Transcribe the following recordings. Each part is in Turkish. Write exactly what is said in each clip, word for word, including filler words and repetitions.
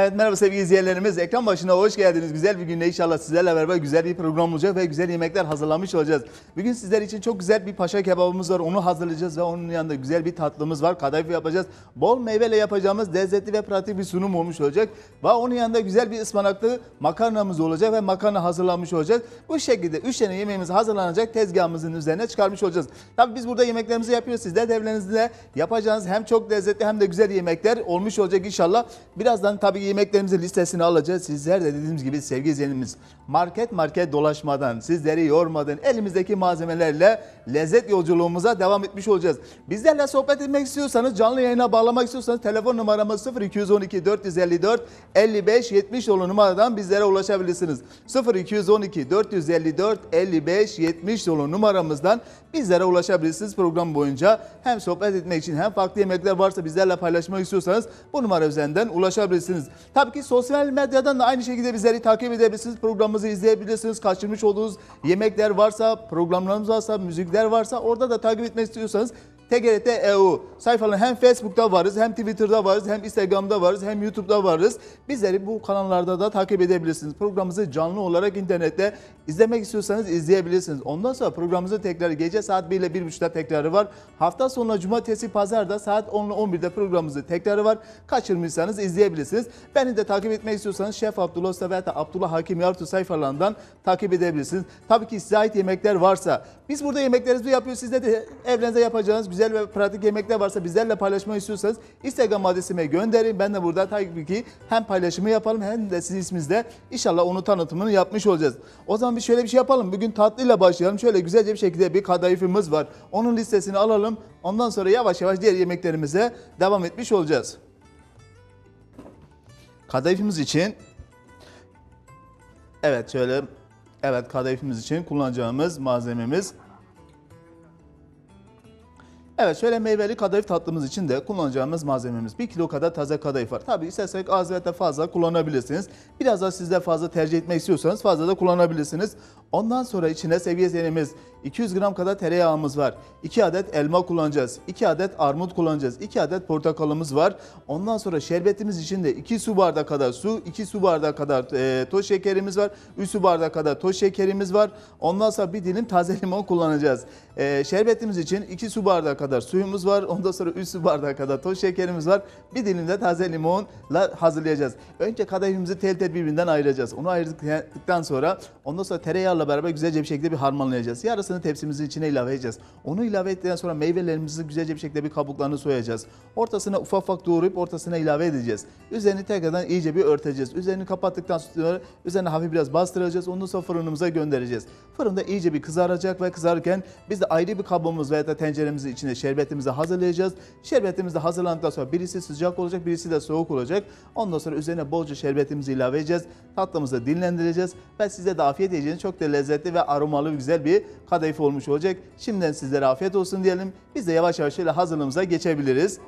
Evet, merhaba sevgili izleyenlerimiz. Ekran başına hoş geldiniz. Güzel bir günde inşallah sizlerle beraber güzel bir program olacak ve güzel yemekler hazırlamış olacağız. Bugün sizler için çok güzel bir paşa kebabımız var. Onu hazırlayacağız ve onun yanında güzel bir tatlımız var. Kadayıf yapacağız. Bol meyveyle yapacağımız lezzetli ve pratik bir sunum olmuş olacak. Ve onun yanında güzel bir ıspanaklı makarnamız olacak ve makarna hazırlanmış olacak. Bu şekilde üç tane yemeğimiz hazırlanacak, tezgahımızın üzerine çıkarmış olacağız. Tabii biz burada yemeklerimizi yapıyoruz. Sizler de evlerinizde yapacağınız hem çok lezzetli hem de güzel yemekler olmuş olacak inşallah. Birazdan tabii yemeklerimizin listesini alacağız. Sizler de dediğimiz gibi sevgili izleyenimiz market market dolaşmadan, sizleri yormadan elimizdeki malzemelerle lezzet yolculuğumuza devam etmiş olacağız. Bizlerle sohbet etmek istiyorsanız, canlı yayına bağlamak istiyorsanız telefon numaramız sıfır iki on iki dört yüz elli dört elli beş yetmiş olan numaradan bizlere ulaşabilirsiniz. sıfır iki on iki dört yüz elli dört elli beş yetmiş olan numaramızdan bizlere ulaşabilirsiniz. Program boyunca hem sohbet etmek için hem farklı yemekler varsa bizlerle paylaşmak istiyorsanız bu numara üzerinden ulaşabilirsiniz. Tabii ki sosyal medyadan da aynı şekilde bizleri takip edebilirsiniz. Programımızı izleyebilirsiniz. Kaçırmış olduğunuz yemekler varsa, programlarımız varsa, müzikler varsa orada da takip etmek istiyorsanız T G R T E U sayfalarını hem Facebook'ta varız, hem Twitter'da varız, hem Instagram'da varız, hem YouTube'da varız. Bizleri bu kanallarda da takip edebilirsiniz. Programımızı canlı olarak internette izlemek istiyorsanız izleyebilirsiniz. Ondan sonra programımızın tekrarı gece saat bir ile bir buçukta tekrarı var. Hafta sonu cumartesi pazarda saat on ile on birde programımızın tekrarı var. Kaçırmışsanız izleyebilirsiniz. Beni de takip etmek istiyorsanız Şef Abdullah Usta veya Abdullah Hakim Yavrutürk sayfalarından takip edebilirsiniz. Tabii ki size ait yemekler varsa biz burada yemeklerimizi yapıyoruz. Siz de evlerinize yapacağınız güzel ve pratik yemekler varsa bizlerle paylaşmayı istiyorsanız Instagram adresime gönderin. Ben de burada tabii ki hem paylaşımı yapalım hem de sizin isminizde inşallah onu tanıtımını yapmış olacağız. O zaman bir şöyle bir şey yapalım. Bugün tatlıyla başlayalım. Şöyle güzelce bir şekilde bir kadayıfımız var. Onun listesini alalım. Ondan sonra yavaş yavaş diğer yemeklerimize devam etmiş olacağız. Kadayıfımız için evet şöyle evet kadayıfımız için kullanacağımız malzememiz. Evet şöyle meyveli kadayıf tatlımız için de kullanacağımız malzememiz bir kilo kadar taze kadayıf var. Tabii isterseniz az veya fazla kullanabilirsiniz. Biraz daha sizde fazla tercih etmek istiyorsanız fazla da kullanabilirsiniz. Ondan sonra içine seviye zenimiz iki yüz gram kadar tereyağımız var. iki adet elma kullanacağız. iki adet armut kullanacağız. iki adet portakalımız var. Ondan sonra şerbetimiz için de iki su bardağı kadar su, iki su bardağı kadar e, toz şekerimiz var. üç su bardağı kadar toz şekerimiz var. Ondan sonra bir dilim taze limon kullanacağız. E, şerbetimiz için iki su bardağı kadar suyumuz var. Ondan sonra üç su bardağı kadar toz şekerimiz var. Bir dilim de taze limonla hazırlayacağız. Önce kadayıfımızı tel tel birbirinden ayıracağız. Onu ayırdıktan sonra ondan sonra tereyağla beraber güzelce bir şekilde bir harmanlayacağız. Yarısı tepsimizin içine ilave edeceğiz. Onu ilave ettikten sonra meyvelerimizi güzelce bir şekilde bir kabuklarını soyacağız. Ortasına ufak ufak doğrayıp ortasına ilave edeceğiz. Üzerini tekrardan iyice bir örteceğiz. Üzerini kapattıktan sonra üzerine hafif biraz bastıracağız. Ondan sonra fırınımıza göndereceğiz. Fırında iyice bir kızaracak ve kızarırken biz de ayrı bir kabımız veya da tenceremizin içine şerbetimizi hazırlayacağız. Şerbetimiz de hazırlandıktan sonra birisi sıcak olacak, birisi de soğuk olacak. Ondan sonra üzerine bolca şerbetimizi ilave edeceğiz. Tatlımızı dinlendireceğiz ve size de afiyet edeceğiniz çok da lezzetli ve aromalı güzel bir kadayıf olmuş olacak. Şimdiden sizlere afiyet olsun diyelim. Biz de yavaş yavaş şöyle hazırlığımıza geçebiliriz.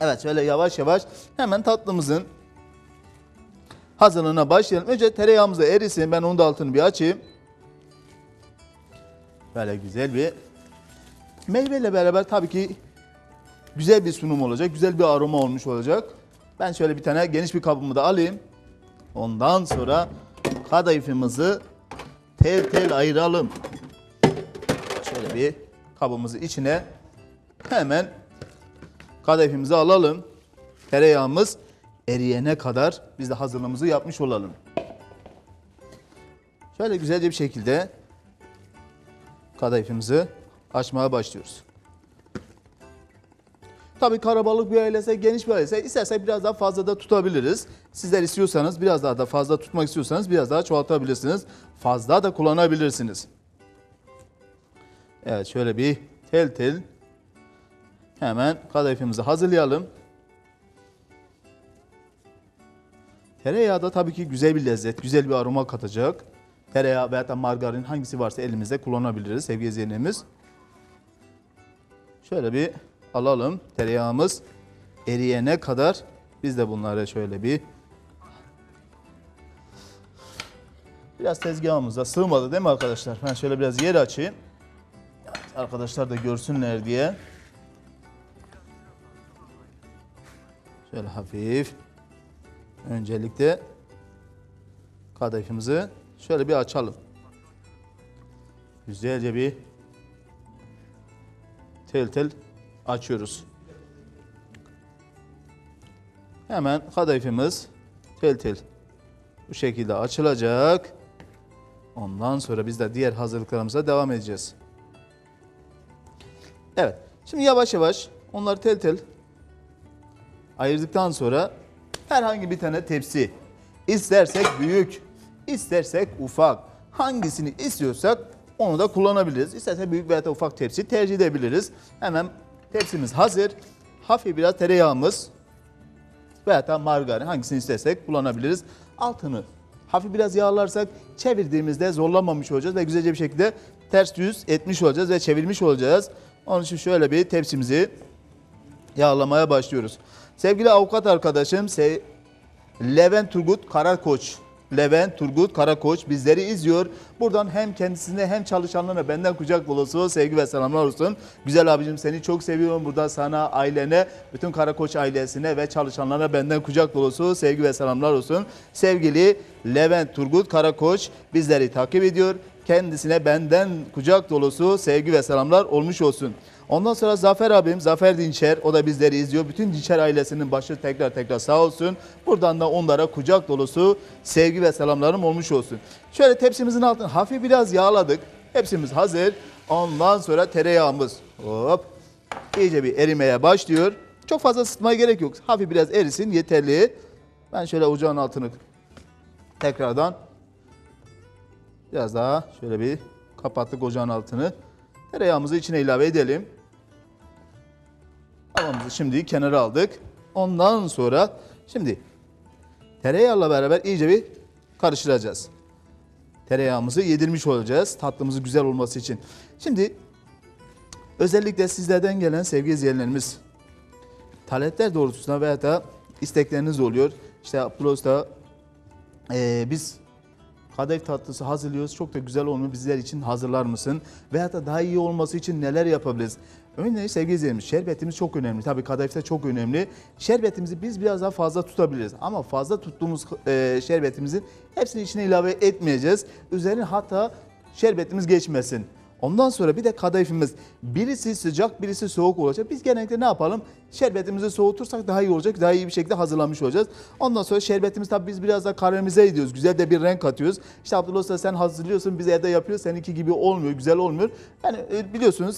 Evet şöyle yavaş yavaş hemen tatlımızın hazırlığına başlayalım. Önce tereyağımız da erisin. Ben onun da altını bir açayım. Böyle güzel bir meyveyle beraber tabii ki güzel bir sunum olacak. Güzel bir aroma olmuş olacak. Ben şöyle bir tane geniş bir kabımı da alayım. Ondan sonra kadayıfımızı tel tel ayıralım. Şöyle bir kabımızı içine hemen kadayıfımızı alalım. Tereyağımız eriyene kadar biz de hazırlığımızı yapmış olalım. Şöyle güzelce bir şekilde kadayıfımızı açmaya başlıyoruz. Tabii karabalık bir ailese, geniş bir ailese istersek biraz daha fazla da tutabiliriz. Sizler istiyorsanız biraz daha da fazla tutmak istiyorsanız biraz daha çoğaltabilirsiniz. Fazla da kullanabilirsiniz. Evet şöyle bir tel tel hemen kadayıfımızı hazırlayalım. Tereyağı da tabii ki güzel bir lezzet, güzel bir aroma katacak. Tereyağı veya da margarin hangisi varsa elimizde kullanabiliriz sevgili izleyenlerimiz. Şöyle bir alalım tereyağımız eriyene kadar biz de bunları şöyle bir biraz tezgahımıza sığmadı değil mi arkadaşlar? Ben şöyle biraz yer açayım. Arkadaşlar da görsünler diye. Şöyle hafif Öncelikle kadayıfımızı şöyle bir açalım. Güzelce bir tel tel açıyoruz. Hemen kadayıfımız tel tel bu şekilde açılacak. Ondan sonra biz de diğer hazırlıklarımıza devam edeceğiz. Evet. Şimdi yavaş yavaş onları tel tel ayırdıktan sonra herhangi bir tane tepsi, istersek büyük, istersek ufak, hangisini istiyorsak onu da kullanabiliriz. İstersek büyük veya ufak tepsi tercih edebiliriz. Hemen tepsimiz hazır. Hafif biraz tereyağımız veya da margarin, hangisini istersek kullanabiliriz. Altını hafif biraz yağlarsak çevirdiğimizde zorlanmamış olacağız ve güzelce bir şekilde ters düz etmiş olacağız ve çevirmiş olacağız. Onun için şöyle bir tepsimizi yağlamaya başlıyoruz. Sevgili avukat arkadaşım Levent Turgut Karakoç. Levent Turgut Karakoç bizleri izliyor. Buradan hem kendisine hem çalışanlarına benden kucak dolusu sevgi ve selamlar olsun. Güzel abicim, seni çok seviyorum. Buradan sana, ailene, bütün Karakoç ailesine ve çalışanlarına benden kucak dolusu sevgi ve selamlar olsun. Sevgili Levent Turgut Karakoç bizleri takip ediyor. Kendisine benden kucak dolusu sevgi ve selamlar olmuş olsun. Ondan sonra Zafer abim, Zafer Dinçer, o da bizleri izliyor. Bütün Dinçer ailesinin başı tekrar tekrar sağ olsun. Buradan da onlara kucak dolusu sevgi ve selamlarım olmuş olsun. Şöyle tepsimizin altını hafif biraz yağladık. Hepsimiz hazır. Ondan sonra tereyağımız hop iyice bir erimeye başlıyor. Çok fazla ısıtmaya gerek yok. Hafif biraz erisin yeterli. Ben şöyle ocağın altını tekrardan biraz daha şöyle bir kapattık ocağın altını. Tereyağımızı içine ilave edelim. Tavamızı şimdi kenara aldık. Ondan sonra şimdi tereyağla beraber iyice bir karıştıracağız. Tereyağımızı yedirmiş olacağız tatlımızı güzel olması için. Şimdi özellikle sizlerden gelen sevgili izleyenlerimiz talepler doğrultusunda veya da istekleriniz oluyor. İşte Abdullah Usta ee, biz kadayıf tatlısı hazırlıyoruz. Çok da güzel olmuyor. Bizler için hazırlar mısın? Veyahut da daha iyi olması için neler yapabiliriz? Örneğin sevgili izleyicilerimiz, şerbetimiz çok önemli. Tabii kadayıf da çok önemli. Şerbetimizi biz biraz daha fazla tutabiliriz. Ama fazla tuttuğumuz e, şerbetimizin hepsini içine ilave etmeyeceğiz. Üzerine hatta şerbetimiz geçmesin. Ondan sonra bir de kadayıfımız birisi sıcak birisi soğuk olacak. Biz genellikle ne yapalım? Şerbetimizi soğutursak daha iyi olacak. Daha iyi bir şekilde hazırlanmış olacağız. Ondan sonra şerbetimiz tabii biz biraz da karamelize ediyoruz. Güzel de bir renk katıyoruz. İşte Abdullah Usta sen hazırlıyorsun, biz evde yapıyoruz. Seninki gibi olmuyor, güzel olmuyor. Yani biliyorsunuz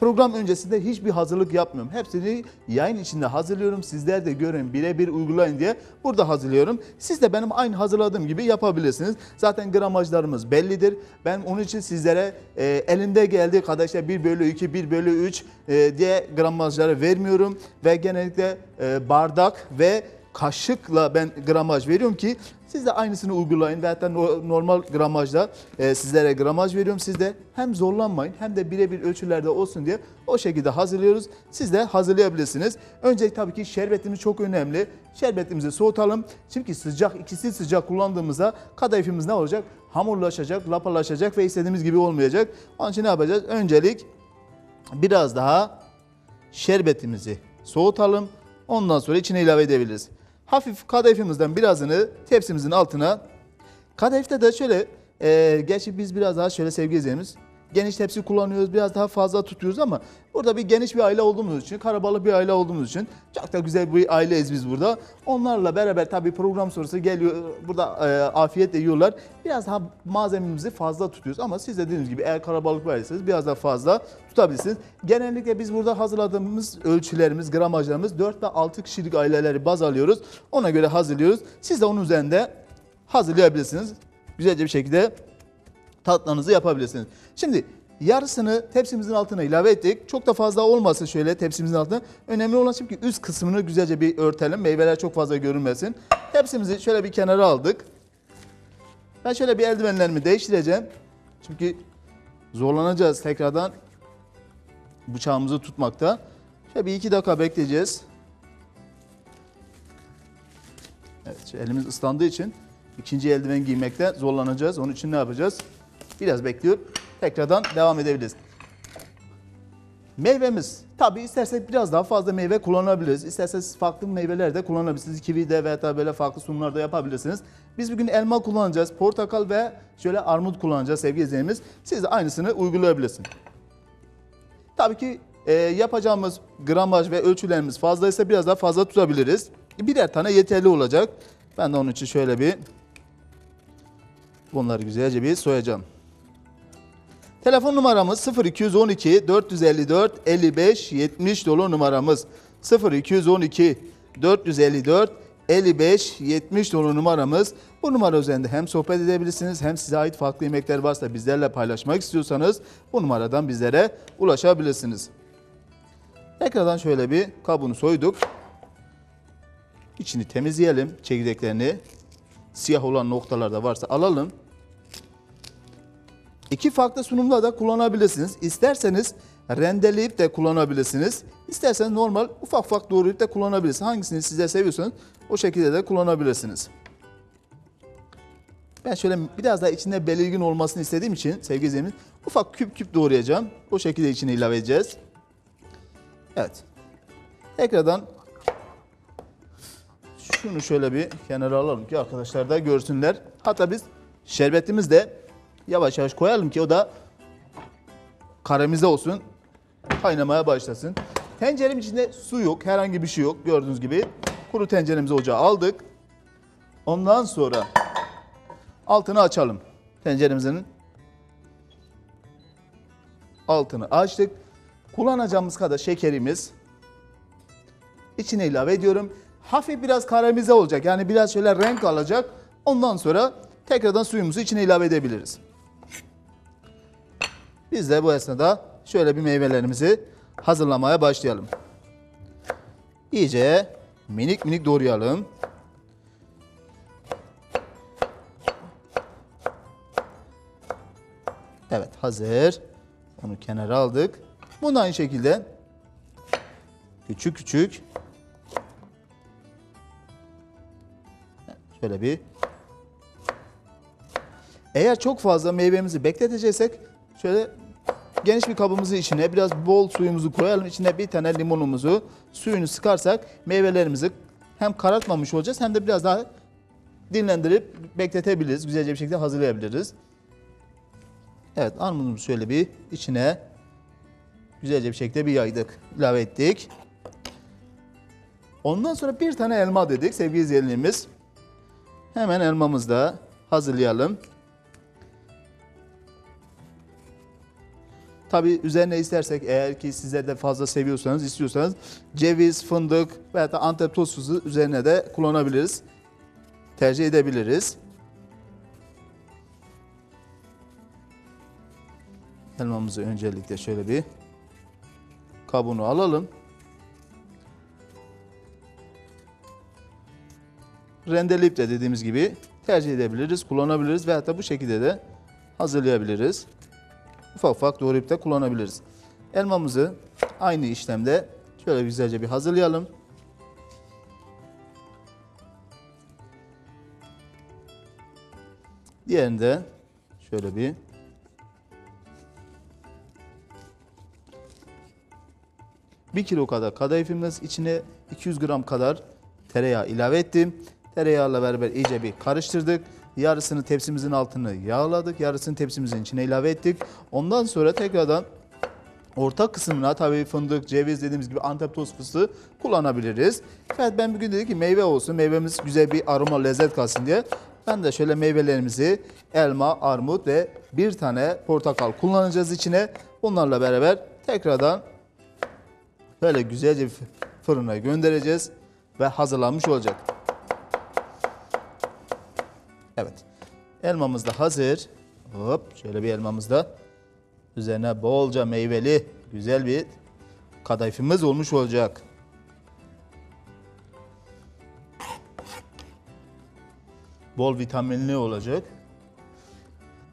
program öncesinde hiçbir hazırlık yapmıyorum. Hepsini yayın içinde hazırlıyorum. Sizler de görün, birebir uygulayın diye burada hazırlıyorum. Siz de benim aynı hazırladığım gibi yapabilirsiniz. Zaten gramajlarımız bellidir. Ben onun için sizlere e, elimde geldiği kadar işte bir bölü iki, bir bölü üç e, diye gramajları vermiyorum. Ve genellikle e, bardak ve kaşıkla ben gramaj veriyorum ki siz de aynısını uygulayın. Ve hatta normal gramajda e, sizlere gramaj veriyorum. Siz de hem zorlanmayın hem de birebir ölçülerde olsun diye o şekilde hazırlıyoruz. Siz de hazırlayabilirsiniz. Öncelikle tabii ki şerbetimiz çok önemli. Şerbetimizi soğutalım. Çünkü sıcak, ikisi sıcak kullandığımızda kadayıfımız ne olacak? Hamurlaşacak, lapalaşacak ve istediğimiz gibi olmayacak. Onun için ne yapacağız? Öncelik biraz daha şerbetimizi soğutalım. Ondan sonra içine ilave edebiliriz. Hafif kadayıfımızdan birazını tepsimizin altına. Kadayıfta da şöyle, e, gerçi biz biraz daha şöyle sevgili izleyicilerimiz, geniş tepsi kullanıyoruz, biraz daha fazla tutuyoruz ama burada bir geniş bir aile olduğumuz için, karabalık bir aile olduğumuz için çok da güzel bir aileyiz biz burada. Onlarla beraber tabii program sorusu geliyor, burada e, afiyetle yiyorlar. Biraz daha malzememizi fazla tutuyoruz ama siz de dediğiniz gibi eğer karabalık verirseniz biraz daha fazla tutabilirsiniz. Genellikle biz burada hazırladığımız ölçülerimiz, gramajlarımız dört ve altı kişilik aileleri baz alıyoruz. Ona göre hazırlıyoruz. Siz de onun üzerinde hazırlayabilirsiniz. Güzelce bir şekilde tatlarınızı yapabilirsiniz. Şimdi yarısını tepsimizin altına ilave ettik. Çok da fazla olmasın şöyle tepsimizin altına. Önemli olan şimdi üst kısmını güzelce bir örtelim. Meyveler çok fazla görünmesin. Tepsimizi şöyle bir kenara aldık. Ben şöyle bir eldivenlerimi değiştireceğim. Çünkü zorlanacağız tekrardan bıçağımızı tutmakta. Şöyle bir iki dakika bekleyeceğiz. Evet, elimiz ıslandığı için ikinci eldiven giymekte zorlanacağız. Onun için ne yapacağız? Biraz bekliyor. Tekrardan devam edebiliriz. Meyvemiz Tabii isterseniz biraz daha fazla meyve kullanabiliriz. İsterseniz farklı meyveler de kullanabilirsiniz. Kivi de veya da böyle farklı sunumlar da yapabilirsiniz. Biz bugün elma kullanacağız. Portakal ve şöyle armut kullanacağız sevgili izleyenimiz. Siz de aynısını uygulayabilirsiniz. Tabii ki e, yapacağımız gramaj ve ölçülerimiz fazlaysa biraz daha fazla tutabiliriz. Birer tane yeterli olacak. Ben de onun için şöyle bir bunları güzelce bir soyacağım. Telefon numaramız sıfır iki on iki dört yüz elli dört elli beş yetmiş dolu numaramız. sıfır iki on iki dört yüz elli dört elli beş yetmiş dolu numaramız. Bu numara üzerinde hem sohbet edebilirsiniz hem size ait farklı yemekler varsa bizlerle paylaşmak istiyorsanız bu numaradan bizlere ulaşabilirsiniz. Tekrardan şöyle bir kabuğunu soyduk. İçini temizleyelim, çekirdeklerini. Siyah olan noktalarda varsa alalım. İki farklı sunumla da kullanabilirsiniz. İsterseniz rendeleyip de kullanabilirsiniz. İsterseniz normal ufak ufak doğrayıp da kullanabilirsiniz. Hangisini size seviyorsanız o şekilde de kullanabilirsiniz. Ben şöyle biraz daha içinde belirgin olmasını istediğim için sevgili izleyicilerimiz ufak küp küp doğrayacağım. O şekilde içine ilave edeceğiz. Evet. Tekrardan şunu şöyle bir kenara alalım ki arkadaşlar da görsünler. Hatta biz şerbetimiz de yavaş yavaş koyalım ki o da karemize olsun, kaynamaya başlasın. Tenceremin içinde su yok, herhangi bir şey yok. Gördüğünüz gibi kuru tenceremizi ocağa aldık. Ondan sonra altını açalım. Tenceremizin altını açtık. Kullanacağımız kadar şekerimiz içine ilave ediyorum. Hafif biraz karemize olacak, yani biraz şöyle renk alacak. Ondan sonra tekrardan suyumuzu içine ilave edebiliriz. Biz de bu esnada şöyle bir meyvelerimizi hazırlamaya başlayalım. İyice minik minik doğrayalım. Evet, hazır. Onu kenara aldık. Bunu aynı şekilde küçük küçük şöyle bir. Eğer çok fazla meyvemizi bekleteceksek şöyle geniş bir kabımızı içine biraz bol suyumuzu koyalım. İçine bir tane limonumuzu, suyunu sıkarsak meyvelerimizi hem karartmamış olacağız hem de biraz daha dinlendirip bekletebiliriz. Güzelce bir şekilde hazırlayabiliriz. Evet, armudumuzu şöyle bir içine güzelce bir şekilde bir yaydık, ilave ettik. Ondan sonra bir tane elma dedik sevgili izleyicilerimiz. Hemen elmamızı da hazırlayalım. Tabii üzerine istersek eğer ki sizler de fazla seviyorsanız, istiyorsanız ceviz, fındık veya da Antep toz fıstığı üzerine de kullanabiliriz. Tercih edebiliriz. Elmamızı öncelikle şöyle bir kabuğunu alalım. Rendeleyip de dediğimiz gibi tercih edebiliriz, kullanabiliriz veya da bu şekilde de hazırlayabiliriz. Ufak ufak doğrayıp da kullanabiliriz. Elmamızı aynı işlemde şöyle güzelce bir hazırlayalım. Diğerini de şöyle bir bir kilo kadar kadayıfımız içine iki yüz gram kadar tereyağı ilave ettim. Tereyağıyla beraber iyice bir karıştırdık. Yarısını tepsimizin altını yağladık. Yarısını tepsimizin içine ilave ettik. Ondan sonra tekrardan orta kısmına tabii fındık, ceviz dediğimiz gibi Antep toz fıstığı kullanabiliriz. Evet, ben bugün dedim ki meyve olsun. Meyvemiz güzel bir aroma, lezzet kalsın diye. Ben de şöyle meyvelerimizi elma, armut ve bir tane portakal kullanacağız içine. Bunlarla beraber tekrardan böyle güzelce fırına göndereceğiz ve hazırlanmış olacak. Evet, elmamız da hazır. Hop, şöyle bir elmamız da üzerine bolca meyveli güzel bir kadayıfımız olmuş olacak. Bol vitaminli olacak.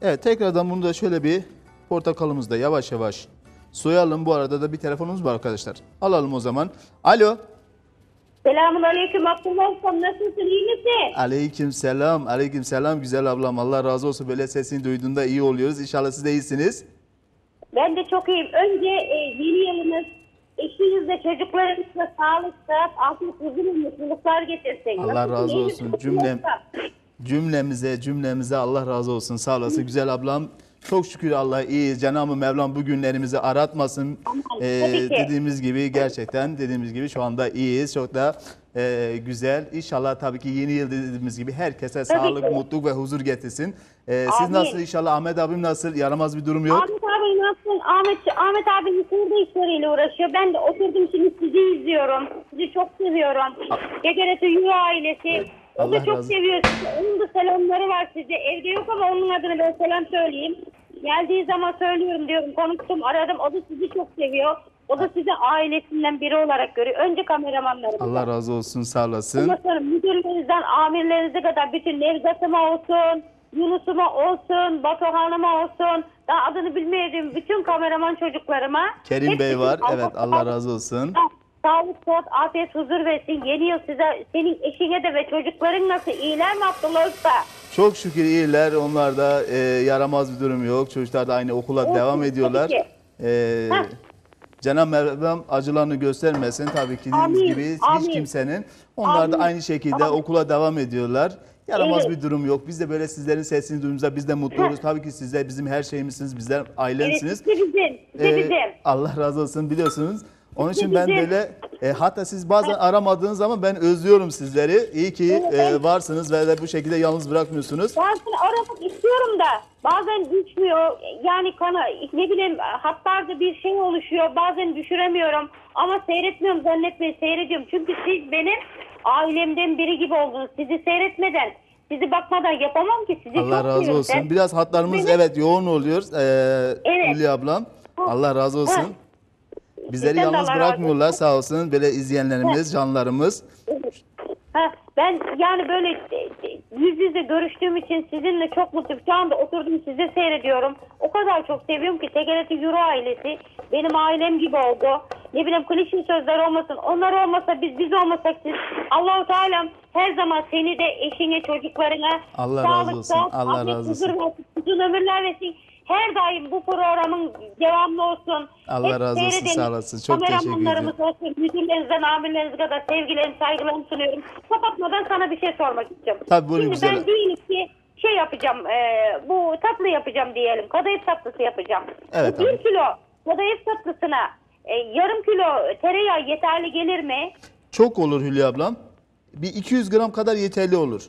Evet, tekrardan bunu da şöyle bir portakalımızı da yavaş yavaş soyalım. Bu arada da bir telefonumuz var arkadaşlar. Alalım o zaman. Alo. Selamun aleyküm Abdullah Usta, nasılsın, iyi misin? Aleyküm selam, aleyküm selam güzel ablam, Allah razı olsun, böyle sesini duyduğunda iyi oluyoruz. İnşallah siz de iyisiniz. Ben de çok iyiyim. Önce e, yeni yılınız, e, eşinizle, çocuklarınızla sağlıkla, afiyet, huzur, mutluluklar getirsek. Allah razı olsun. Cümlem, cümlemize, cümlemize Allah razı olsun. Sağ olasın güzel ablam. Çok şükür Allah iyi. Cenab-ı Mevlam bu günlerimizi aratmasın. Ee, dediğimiz gibi gerçekten dediğimiz gibi şu anda iyiyiz. Çok da e, güzel. İnşallah tabii ki yeni yıl dediğimiz gibi herkese tabii sağlık, ki. mutluluk ve huzur getirsin. Ee, siz nasıl inşallah? Ahmet abim nasıl? Yaramaz bir durum yok. Ahmet abi nasıl? Ahmet, Ahmet abi kurdu işleriyle uğraşıyor. Ben de oturdum şimdi sizi izliyorum. Sizi çok seviyorum. T G R T E U ailesi. Evet. O Allah da çok seviyor. Onun da selamları var size. Evde yok ama onun adına ben selam söyleyeyim. Geldiği zaman söylüyorum diyorum. Konuştum, aradım. O da sizi çok seviyor. O da sizi ailesinden biri olarak görüyor. Önce kameramanlarımız. Allah razı olsun, sağ olasın. Ondan sonra müdürlerinizden amirlerinize kadar bütün Nevzat'ıma olsun, Yunus'uma olsun, Batuhan'ıma olsun. Daha adını bilmediğim bütün kameraman çocuklarıma. Kerim Hep Bey var. Allah, evet, Allah razı olsun. Allah. Sağlık, sıhhat, afiyet, huzur versin. Yeni yıl size, senin eşine de ve çocukların nasıl? İyiler mi Abdullah Usta? Çok şükür iyiler. Onlar da e, yaramaz bir durum yok. Çocuklar da aynı okula evet, devam ediyorlar. E, Cenab-ı Mevlam acılarını göstermesin. Tabii ki dediğimiz amin, gibi amin. hiç kimsenin. Onlar amin. da aynı şekilde amin. okula devam ediyorlar. Yaramaz evet. bir durum yok. Biz de böyle sizlerin sesini duyduğumuzda biz de mutlu oluruz. Tabii ki sizler bizim her şeyimizsiniz. Bizler ailensiniz. Evet, bizim, bizim, bizim. E, Allah razı olsun, biliyorsunuz. Onun için ben böyle e, hatta siz bazen aramadığınız zaman ben özlüyorum sizleri. İyi ki e, varsınız ve de bu şekilde yalnız bırakmıyorsunuz. Ben seni aramak istiyorum da bazen düşmüyor. Yani kana, ne bileyim hatlarda bir şey oluşuyor. Bazen düşüremiyorum ama seyretmiyorum zannetmeyin, seyrediyorum. Çünkü siz benim ailemden biri gibi oldunuz. Sizi seyretmeden, sizi bakmadan yapamam ki. Sizi Allah razı olsun. Ben. Biraz hatlarımız benim... evet yoğun oluyor. Ee, evet. Hülya ablam Allah razı olsun. Ha. Bizleri Bizden yalnız bırakmıyorlar sağ olsun. Böyle izleyenlerimiz, canlarımız. Ha, ben yani böyle yüz yüze görüştüğüm için sizinle çok mutluyum. Şu anda oturdum sizi seyrediyorum. O kadar çok seviyorum ki T G R T Euro ailesi benim ailem gibi oldu. Ne bileyim klişe sözler olmasın. Onlar olmasa biz, biz olmasak siz. Allah-u Teala her zaman seni de eşine, çocuklarına Allah sağlık, razı olsun. Sağlık, Allah afiyet, razı olsun. Huzur, uzun ömürler versin. Her daim bu programın devamlı olsun. Allah Hep razı olsun, sağ olasın. Çok teşekkür ederim. Olsun. Müdürlerinizden, amirlerinize kadar sevgilerimi, saygılarımı sunuyorum. Kapatmadan sana bir şey sormak istiyorum. Tabii, buyurun Şimdi güzel. ben diyelim ki şey yapacağım, e, bu tatlı yapacağım diyelim. Kadayıf tatlısı yapacağım. Evet, bir tabii. kilo kadayıf tatlısına e, yarım kilo tereyağı yeterli gelir mi? Çok olur Hülya ablam. Bir iki yüz gram kadar yeterli olur.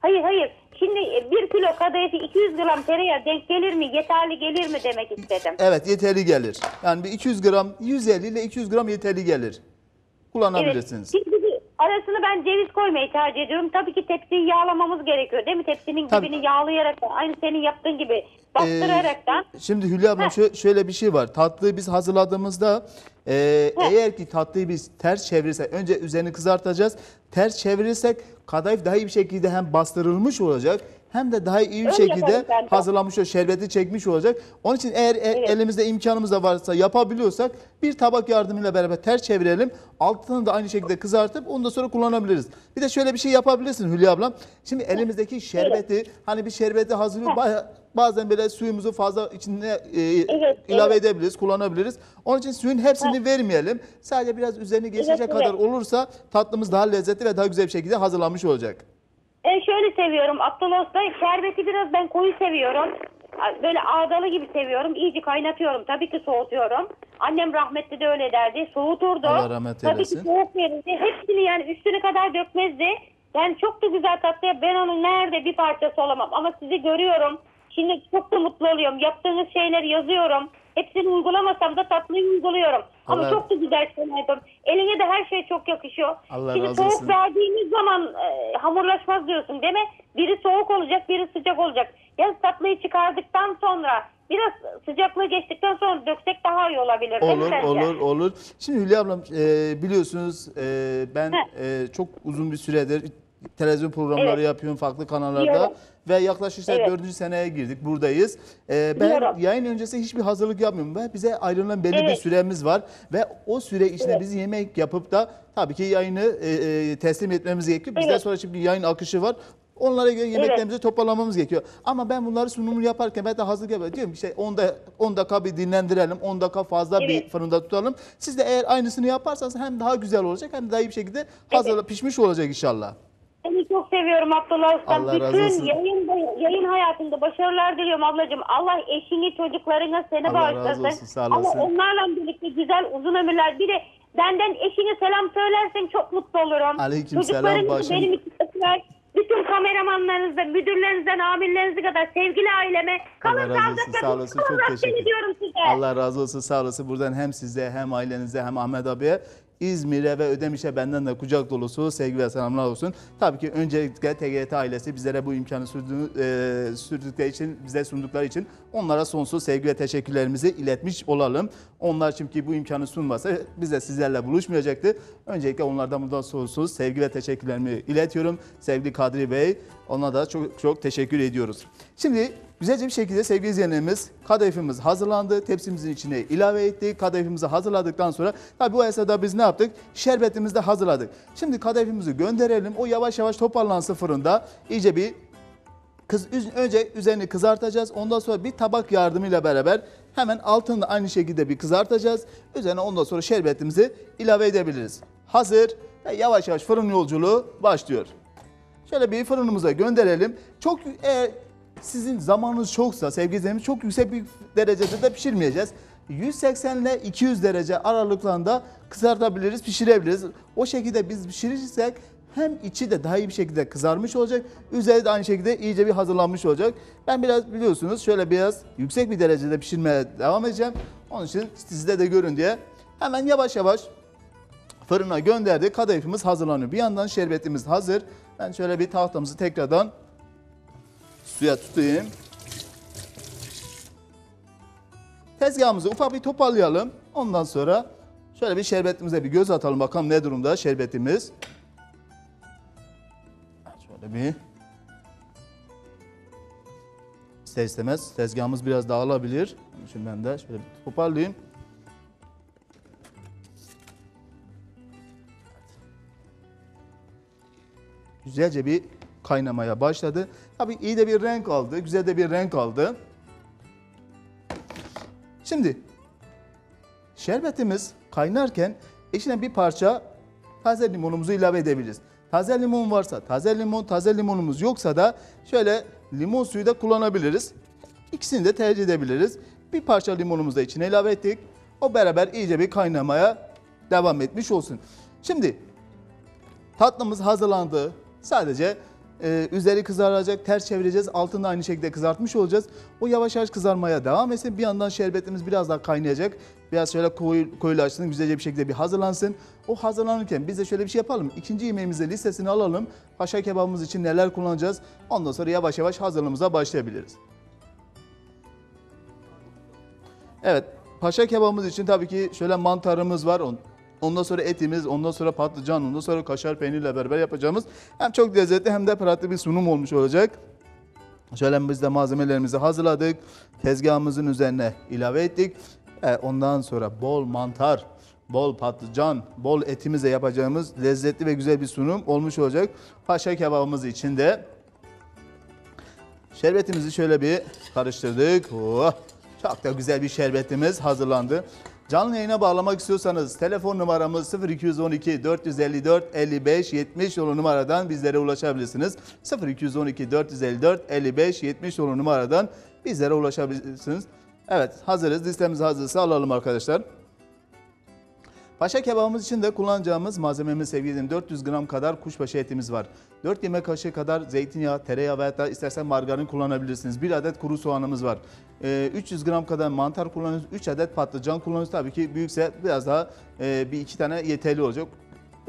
Hayır, hayır. Şimdi bir kilo kadayıfı iki yüz gram tereyağı denk gelir mi? Yeterli gelir mi demek istedim. Evet, yeterli gelir. Yani bir iki yüz gram, yüz elli ile iki yüz gram yeterli gelir. Kullanabilirsiniz. Evet. Şimdi arasını ben ceviz koymayı tercih ediyorum. Tabii ki tepsiyi yağlamamız gerekiyor değil mi? Tepsinin Tabii. dibini yağlayarak, aynı senin yaptığın gibi bastıraraktan. Ee, şimdi Hülya abla şöyle bir şey var. Tatlıyı biz hazırladığımızda e, eğer ki tatlıyı biz ters çevirirsek, önce üzerini kızartacağız. Ters çevirirsek kadayıf daha iyi bir şekilde hem bastırılmış olacak hem de daha iyi bir Öyle şekilde hazırlanmış olacak, şerbeti çekmiş olacak. Onun için eğer evet. elimizde imkanımız da varsa yapabiliyorsak bir tabak yardımıyla beraber ters çevirelim. Altını da aynı şekilde kızartıp onu da sonra kullanabiliriz. Bir de şöyle bir şey yapabilirsin Hülya ablam. Şimdi elimizdeki şerbeti evet. hani bir şerbeti hazırlıyoruz. Bazen böyle suyumuzu fazla içine e, evet, ilave evet. edebiliriz, kullanabiliriz. Onun için suyun hepsini ha. vermeyelim. Sadece biraz üzerine geçecek evet, kadar evet. olursa tatlımız daha lezzetli ve daha güzel bir şekilde hazırlanmış olacak. Ben şöyle seviyorum Abdullah Usta, şerbeti biraz ben koyu seviyorum. Böyle ağdalı gibi seviyorum. İyice kaynatıyorum. Tabii ki soğutuyorum. Annem rahmetli de öyle derdi. Soğuturdu. Allah rahmet eylesin. Tabii ki soğuk verirdi. Hepsini yani üstüne kadar dökmezdi. Yani çok da güzel tatlıya ben onun nerede bir parçası olamam. Ama sizi görüyorum. Şimdi çok da mutlu oluyorum. Yaptığınız şeyleri yazıyorum. Hepsini uygulamasam da tatlıyı uyguluyorum. Allah. Ama çok da güzel şeyler yapıyorum. Eline de her şey çok yakışıyor. Allah Şimdi soğuk olsun. verdiğimiz zaman e, hamurlaşmaz diyorsun değil mi? Biri soğuk olacak, biri sıcak olacak. Ya tatlıyı çıkardıktan sonra biraz sıcaklığı geçtikten sonra döksek daha iyi olabilir. Olur, olur, olur. Şimdi Hülya ablam e, biliyorsunuz e, ben e, çok uzun bir süredir televizyon programları evet. yapıyorum farklı kanallarda. Biliyorum. Ve yaklaşık işte evet. dördüncü seneye girdik. Buradayız. Ee, ben Biliyorum. yayın öncesi hiçbir hazırlık yapmıyorum. Ve bize ayrılan belli evet. bir süremiz var. Ve o süre içinde evet. biz yemek yapıp da tabii ki yayını e, e, teslim etmemiz gerekiyor. Bizden evet. sonra şimdi yayın akışı var. Onlara göre yemeklerimizi evet. toparlamamız gerekiyor. Ama ben bunları sunumunu yaparken ben de hazır yapıyorum. Diyorum işte on dakika bir dinlendirelim, on dakika fazla evet. bir fırında tutalım. Siz de eğer aynısını yaparsanız hem daha güzel olacak hem daha iyi bir şekilde hazır evet. pişmiş olacak inşallah. Seni çok seviyorum Abdullah Usta. Allah razı olsun. Bütün yayın, yayın hayatında başarılar diliyorum ablacığım. Allah eşini, çocuklarına seni bağışlasın. Ama onlarla birlikte güzel uzun ömürler. Bir de benden eşine selam söylersen çok mutlu olurum. Aleyküm selam başım. Benim için ısrar. Bütün kameramanlarınızda, müdürlerinizden, amirlerinize kadar sevgili aileme kalın sağlıkla. Sağ olasın. Çok teşekkür ediyorum size. Allah razı olsun. Sağ olasın. Buradan hem size hem ailenize hem Ahmet abiye, İzmir'e ve Ödemiş'e benden de kucak dolusu sevgi ve selamlar olsun. Tabii ki öncelikle T G R T ailesi bizlere bu imkanı sürdüğü, e, sürdükleri için, bize sundukları için onlara sonsuz sevgi ve teşekkürlerimizi iletmiş olalım. Onlar çünkü bu imkanı sunmasa biz de sizlerle buluşmayacaktı. Öncelikle onlardan buradan sonsuz sevgi ve teşekkürlerimi iletiyorum. Sevgili Kadri Bey, ona da çok çok teşekkür ediyoruz. Şimdi güzelce bir şekilde sevgili izleyenlerimiz, kadayıfımız hazırlandı. Tepsimizin içine ilave ettik. Kadayıfımızı hazırladıktan sonra tabii bu esnada biz ne yaptık? Şerbetimizi de hazırladık. Şimdi kadayıfımızı gönderelim. O yavaş yavaş toparlansın fırında. İyice bir kız, önce üzerini kızartacağız. Ondan sonra bir tabak yardımıyla beraber hemen altını da aynı şekilde bir kızartacağız. Üzerine ondan sonra şerbetimizi ilave edebiliriz. Hazır ve yavaş yavaş fırın yolculuğu başlıyor. Şöyle bir fırınımıza gönderelim. Çok e, sizin zamanınız çoksa sevgili izleyicilerimiz, çok yüksek bir derecede de pişirmeyeceğiz. yüz seksen ile iki yüz derece aralıklarında kızartabiliriz, pişirebiliriz. O şekilde biz pişirirsek hem içi de daha iyi bir şekilde kızarmış olacak, üzeri de aynı şekilde iyice bir hazırlanmış olacak. Ben biraz biliyorsunuz şöyle biraz yüksek bir derecede pişirmeye devam edeceğim. Onun için sizde de görün diye hemen yavaş yavaş fırına gönderdik. Kadayıfımız hazırlanıyor. Bir yandan şerbetimiz hazır. Ben şöyle bir tahtamızı tekrardan suya tutayım. Tezgahımızı ufak bir toparlayalım. Ondan sonra şöyle bir şerbetimize bir göz atalım. Bakalım ne durumda şerbetimiz. Şöyle bir. İster istemez tezgahımız biraz dağılabilir. Şimdi ben de şöyle bir toparlayayım. Güzelce bir kaynamaya başladı. Tabii iyi de bir renk aldı, güzel de bir renk aldı. Şimdi şerbetimiz kaynarken içine bir parça taze limonumuzu ilave edebiliriz. Taze limon varsa taze limon, taze limonumuz yoksa da şöyle limon suyu da kullanabiliriz. İkisini de tercih edebiliriz. Bir parça limonumuzu da içine ilave ettik. O beraber iyice bir kaynamaya devam etmiş olsun. Şimdi tatlımız hazırlandı. Sadece e, üzeri kızaracak, ters çevireceğiz. Altını da aynı şekilde kızartmış olacağız. O yavaş yavaş kızarmaya devam etsin. Bir yandan şerbetimiz biraz daha kaynayacak. Biraz şöyle koyu, koyulaşsın, güzelce bir şekilde bir hazırlansın. O hazırlanırken biz de şöyle bir şey yapalım. İkinci yemeğimize listesini alalım. Paşa kebabımız için neler kullanacağız? Ondan sonra yavaş yavaş hazırlığımıza başlayabiliriz. Evet, paşa kebabımız için tabii ki şöyle mantarımız var. Ondan sonra etimiz, ondan sonra patlıcan, ondan sonra kaşar peynirle beraber yapacağımız hem çok lezzetli hem de pratik bir sunum olmuş olacak. Şöyle biz de malzemelerimizi hazırladık. Tezgahımızın üzerine ilave ettik. Ondan sonra bol mantar, bol patlıcan, bol etimizle yapacağımız lezzetli ve güzel bir sunum olmuş olacak. Paşa kebabımız için de şerbetimizi şöyle bir karıştırdık. Oh, çok da güzel bir şerbetimiz hazırlandı. Canlı yayına bağlamak istiyorsanız telefon numaramız sıfır iki on iki dört yüz elli dört elli beş yetmiş olan numaradan bizlere ulaşabilirsiniz. sıfır iki on iki dört yüz elli dört elli beş yetmiş olan numaradan bizlere ulaşabilirsiniz. Evet, hazırız. Listemiz hazırsa alalım arkadaşlar. Paşa kebabımız için de kullanacağımız malzememiz sevgili dört yüz gram kadar kuşbaşı etimiz var. dört yemek kaşığı kadar zeytinyağı, tereyağı veya da istersen margarin kullanabilirsiniz. bir adet kuru soğanımız var. üç yüz gram kadar mantar kullanıyoruz. üç adet patlıcan kullanıyoruz. Tabii ki büyükse biraz daha bir iki tane yeterli olacak.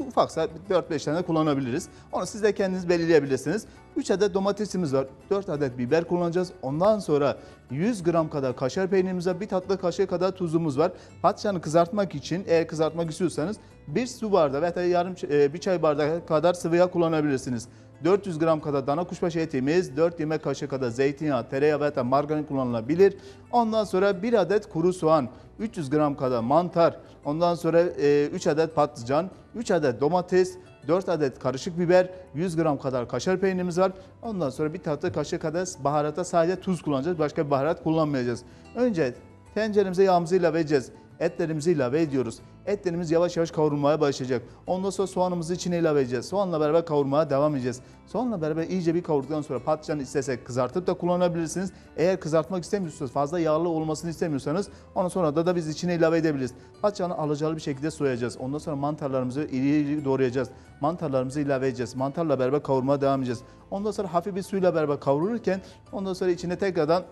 Ufaksa dört beş tane kullanabiliriz. Onu siz de kendiniz belirleyebilirsiniz. üç adet domatesimiz var. dört adet biber kullanacağız. Ondan sonra yüz gram kadar kaşar peynirimiz var. Bir tatlı kaşığı kadar tuzumuz var. Patlıcanı kızartmak için eğer kızartmak istiyorsanız bir su bardağı veya yarım bir çay bardağı kadar sıvı yağ kullanabilirsiniz. dört yüz gram kadar dana kuşbaşı etimiz, dört yemek kaşığı kadar zeytinyağı, tereyağı veya margarin kullanılabilir. Ondan sonra bir adet kuru soğan, üç yüz gram kadar mantar, ondan sonra üç adet patlıcan, üç adet domates, dört adet karışık biber, yüz gram kadar kaşar peynirimiz var. Ondan sonra bir tatlı kaşığı kadar baharata sadece tuz kullanacağız. Başka bir baharat kullanmayacağız. Önce tenceremize yağımızı ilave edeceğiz. Etlerimizi ilave ediyoruz. Etlerimiz yavaş yavaş kavrulmaya başlayacak. Ondan sonra soğanımızı içine ilave edeceğiz. Soğanla beraber kavurmaya devam edeceğiz. Soğanla beraber iyice bir kavurduktan sonra patlıcanı istesek kızartıp da kullanabilirsiniz. Eğer kızartmak istemiyorsanız, fazla yağlı olmasını istemiyorsanız ondan sonra da, da biz içine ilave edebiliriz. Patlıcanı alacalı bir şekilde soyacağız. Ondan sonra mantarlarımızı iri iri doğrayacağız. Mantarlarımızı ilave edeceğiz. Mantarla beraber kavurmaya devam edeceğiz. Ondan sonra hafif bir suyla beraber kavrulurken ondan sonra içine tekrardan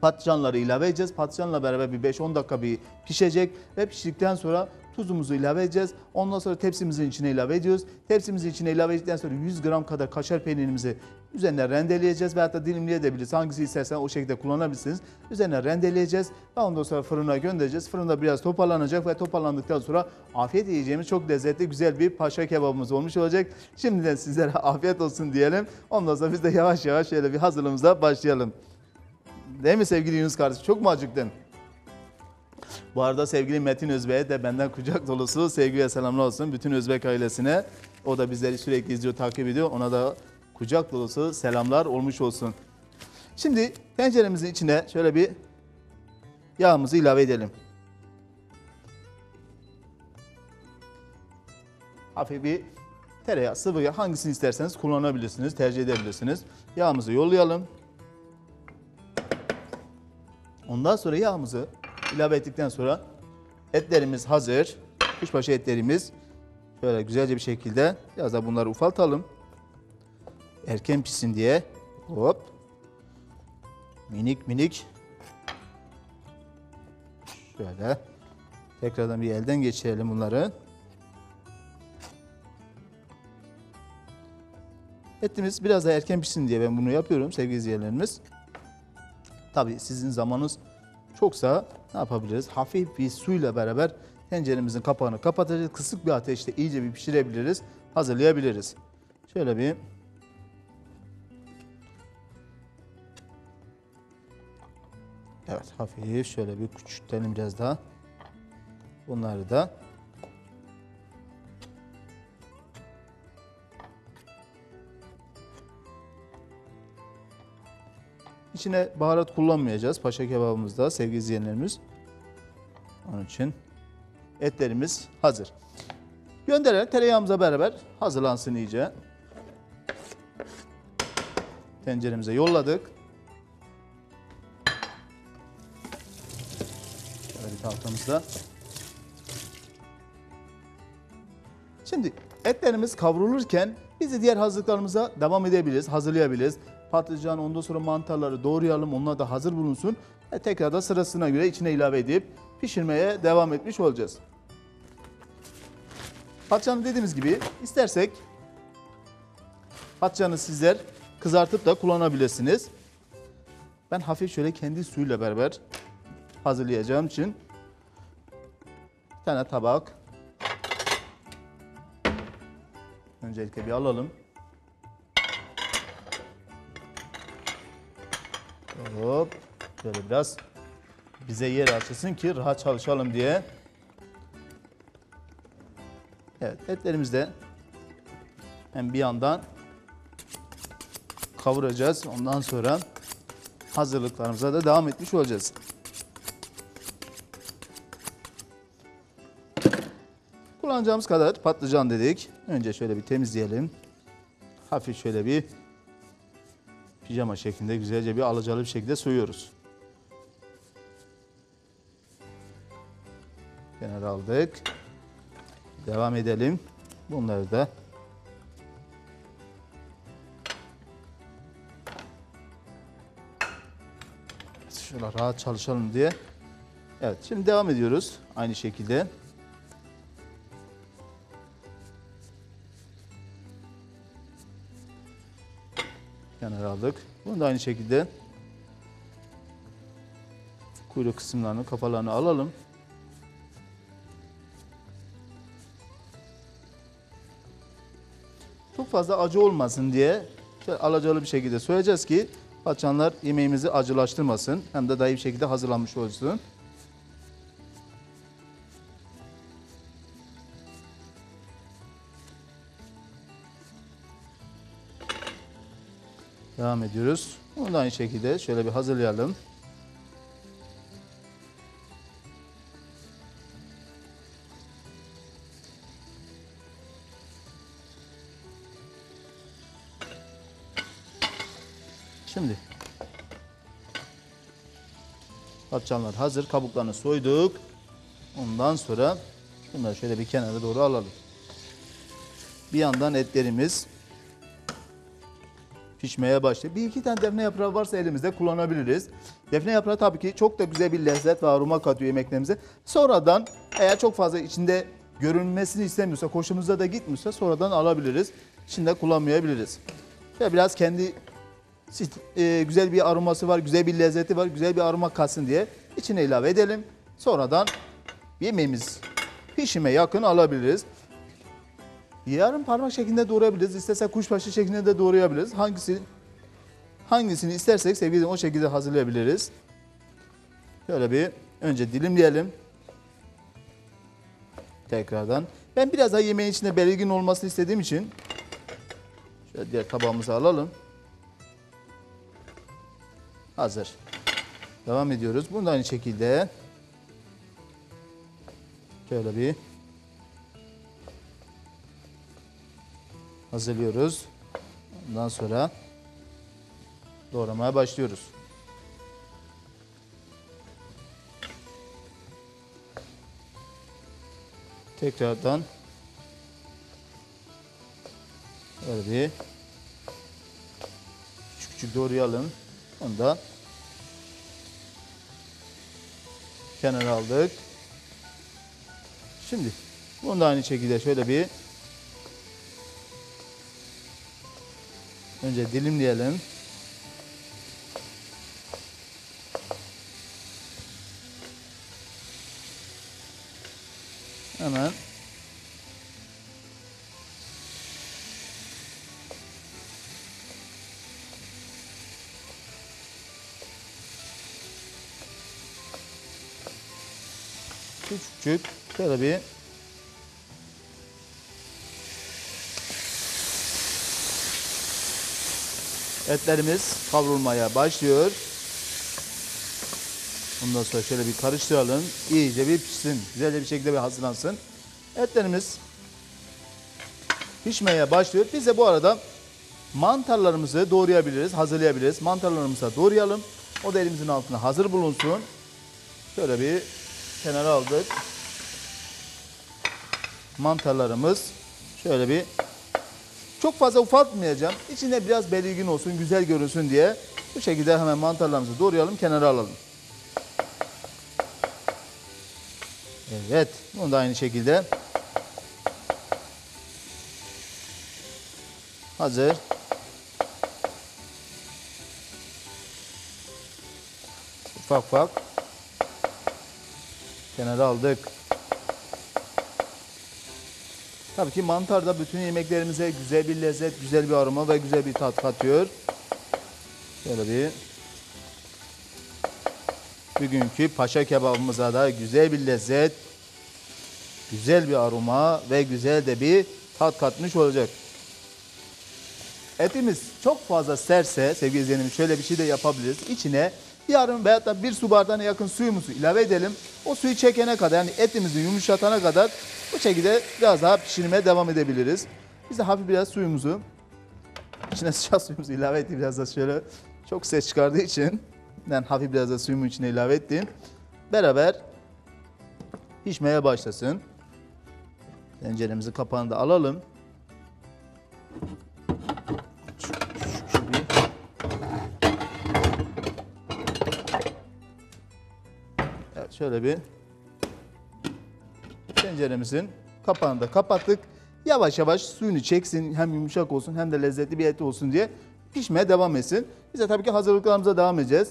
patlıcanları ilave edeceğiz. Patlıcanla beraber bir beş on dakika bir pişecek ve piştikten sonra tuzumuzu ilave edeceğiz. Ondan sonra tepsimizin içine ilave ediyoruz. Tepsimizin içine ilave ettikten sonra yüz gram kadar kaşar peynirimizi üzerine rendeleyeceğiz ve hatta dilimleyebiliriz. Hangisi istersen o şekilde kullanabilirsiniz. Üzerine rendeleyeceğiz ve ondan sonra fırına göndereceğiz. Fırında biraz toparlanacak ve toparlandıktan sonra afiyet yiyeceğimiz çok lezzetli güzel bir paşa kebabımız olmuş olacak. Şimdiden sizlere afiyet olsun diyelim. Ondan sonra biz de yavaş yavaş şöyle bir hazırlığımıza başlayalım. Değil mi sevgili Yunus kardeşim? Çok mu acıktın? Bu arada sevgili Metin Özbey'e de benden kucak dolusu sevgi ve selamlar olsun. Bütün Özbek ailesine. O da bizleri sürekli izliyor, takip ediyor. Ona da kucak dolusu selamlar olmuş olsun. Şimdi tenceremizin içine şöyle bir yağımızı ilave edelim. Hafif bir tereyağı, sıvı yağ, hangisini isterseniz kullanabilirsiniz, tercih edebilirsiniz. Yağımızı yollayalım. Ondan sonra yağımızı ilave ettikten sonra etlerimiz hazır. Kuşbaşı etlerimiz şöyle güzelce bir şekilde biraz da bunları ufaltalım. Erken pişsin diye. Hop. Minik minik. Şöyle. Tekrardan bir elden geçirelim bunları. Etimiz biraz da erken pişsin diye ben bunu yapıyorum sevgili izleyenlerimiz. Tabii sizin zamanınız çoksa ne yapabiliriz? Hafif bir suyla beraber tenceremizin kapağını kapatacağız. Kısık bir ateşte iyice bir pişirebiliriz, hazırlayabiliriz. Şöyle bir evet, hafif şöyle bir küçültelim biraz daha. Bunları da İçine baharat kullanmayacağız paşa kebabımızda sevgili izleyenlerimiz. Onun için etlerimiz hazır. Gönderelim tereyağımıza beraber hazırlansın iyice. Tenceremize yolladık. Böyle tahtamızda. Şimdi etlerimiz kavrulurken biz de diğer hazırlıklarımıza devam edebiliriz, hazırlayabiliriz. Patlıcan, ondan sonra mantarları doğrayalım, onlar da hazır bulunsun. E, tekrar da sırasına göre içine ilave edip pişirmeye devam etmiş olacağız. Patlıcanı dediğimiz gibi istersek patlıcanı sizler kızartıp da kullanabilirsiniz. Ben hafif şöyle kendi suyuyla beraber hazırlayacağım için bir tane tabak öncelikle bir alalım. Hop, şöyle biraz bize yer açılsın ki rahat çalışalım diye. Evet, etlerimizi de hem bir yandan kavuracağız. Ondan sonra hazırlıklarımıza da devam etmiş olacağız. Kullanacağımız kadar patlıcan dedik. Önce şöyle bir temizleyelim. Hafif şöyle bir pijama şeklinde güzelce bir alacalı bir şekilde soyuyoruz. Kenara aldık. Devam edelim. Bunları da şöyle rahat çalışalım diye. Evet, şimdi devam ediyoruz aynı şekilde. Kenara aldık. Bunu da aynı şekilde kuyruk kısımlarını, kafalarını alalım. Çok fazla acı olmasın diye işte alacalı bir şekilde söyleyeceğiz ki patlıcanlar yemeğimizi acılaştırmasın. Hem de daha iyi bir şekilde hazırlanmış olsun. Devam ediyoruz. Bunu da aynı şekilde şöyle bir hazırlayalım. Şimdi patlıcanlar hazır. Kabuklarını soyduk. Ondan sonra bunları şöyle bir kenara doğru alalım. Bir yandan etlerimiz pişmeye başlıyor. Bir iki tane defne yaprağı varsa elimizde kullanabiliriz. Defne yaprağı tabii ki çok da güzel bir lezzet ve aroma katıyor yemeklerimize. Sonradan eğer çok fazla içinde görünmesini istemiyorsa, hoşumuza da gitmiyorsa sonradan alabiliriz. İçinde kullanmayabiliriz. Ve biraz kendi e, güzel bir aroması var, güzel bir lezzeti var, güzel bir aroma katsın diye içine ilave edelim. Sonradan yemeğimiz pişime yakın alabiliriz. Yarım parmak şeklinde doğrayabiliriz. İstersek kuşbaşı şeklinde de doğrayabiliriz. Hangisi, hangisini istersek sevgili o şekilde hazırlayabiliriz. Şöyle bir önce dilimleyelim. Tekrardan. Ben biraz daha yemeğin içinde belirgin olmasını istediğim için şöyle diğer tabağımızı alalım. Hazır. Devam ediyoruz. Bunu da aynı şekilde şöyle bir hazırlıyoruz. Ondan sonra doğramaya başlıyoruz. Tekrardan böyle bir küçük küçük doğrayalım. Onu da kenara aldık. Şimdi bunu da aynı şekilde şöyle bir önce dilimleyelim. Hemen. Küçük şöyle bir etlerimiz kavrulmaya başlıyor. Bundan sonra şöyle bir karıştıralım. İyice bir pişsin. Güzelce bir şekilde bir hazırlansın. Etlerimiz pişmeye başlıyor. Biz de bu arada mantarlarımızı doğrayabiliriz, hazırlayabiliriz. Mantarlarımızı doğrayalım. O da elimizin altına hazır bulunsun. Şöyle bir kenara aldık. Mantarlarımız şöyle bir çok fazla ufaltmayacağım. İçinde biraz belirgin olsun, güzel görünsün diye bu şekilde hemen mantarlarımızı doğrayalım, kenara alalım. Evet, bunu da aynı şekilde hazır. Ufak ufak kenara aldık. Tabii ki mantar da bütün yemeklerimize güzel bir lezzet, güzel bir aroma ve güzel bir tat katıyor. Şöyle bir bugünkü paşa kebabımıza da güzel bir lezzet, güzel bir aroma ve güzel de bir tat katmış olacak. Etimiz çok fazla serse sevgili izleyenimiz şöyle bir şey de yapabiliriz. İçine yarım veyahut da bir su bardağına yakın suyumuzu ilave edelim. O suyu çekene kadar, yani etimizi yumuşatana kadar bu şekilde biraz daha pişirmeye devam edebiliriz. Biz de hafif biraz suyumuzu, içine sıcak suyumuzu ilave ettik. Biraz da şöyle çok ses çıkardığı için ben hafif biraz da suyumu içine ilave ettim. Beraber pişmeye başlasın. Tenceremizi kapağını da alalım. Evet, şöyle bir tenceremizin kapağını da kapattık. Yavaş yavaş suyunu çeksin, hem yumuşak olsun hem de lezzetli bir et olsun diye pişmeye devam etsin. Biz de tabii ki hazırlıklarımıza devam edeceğiz.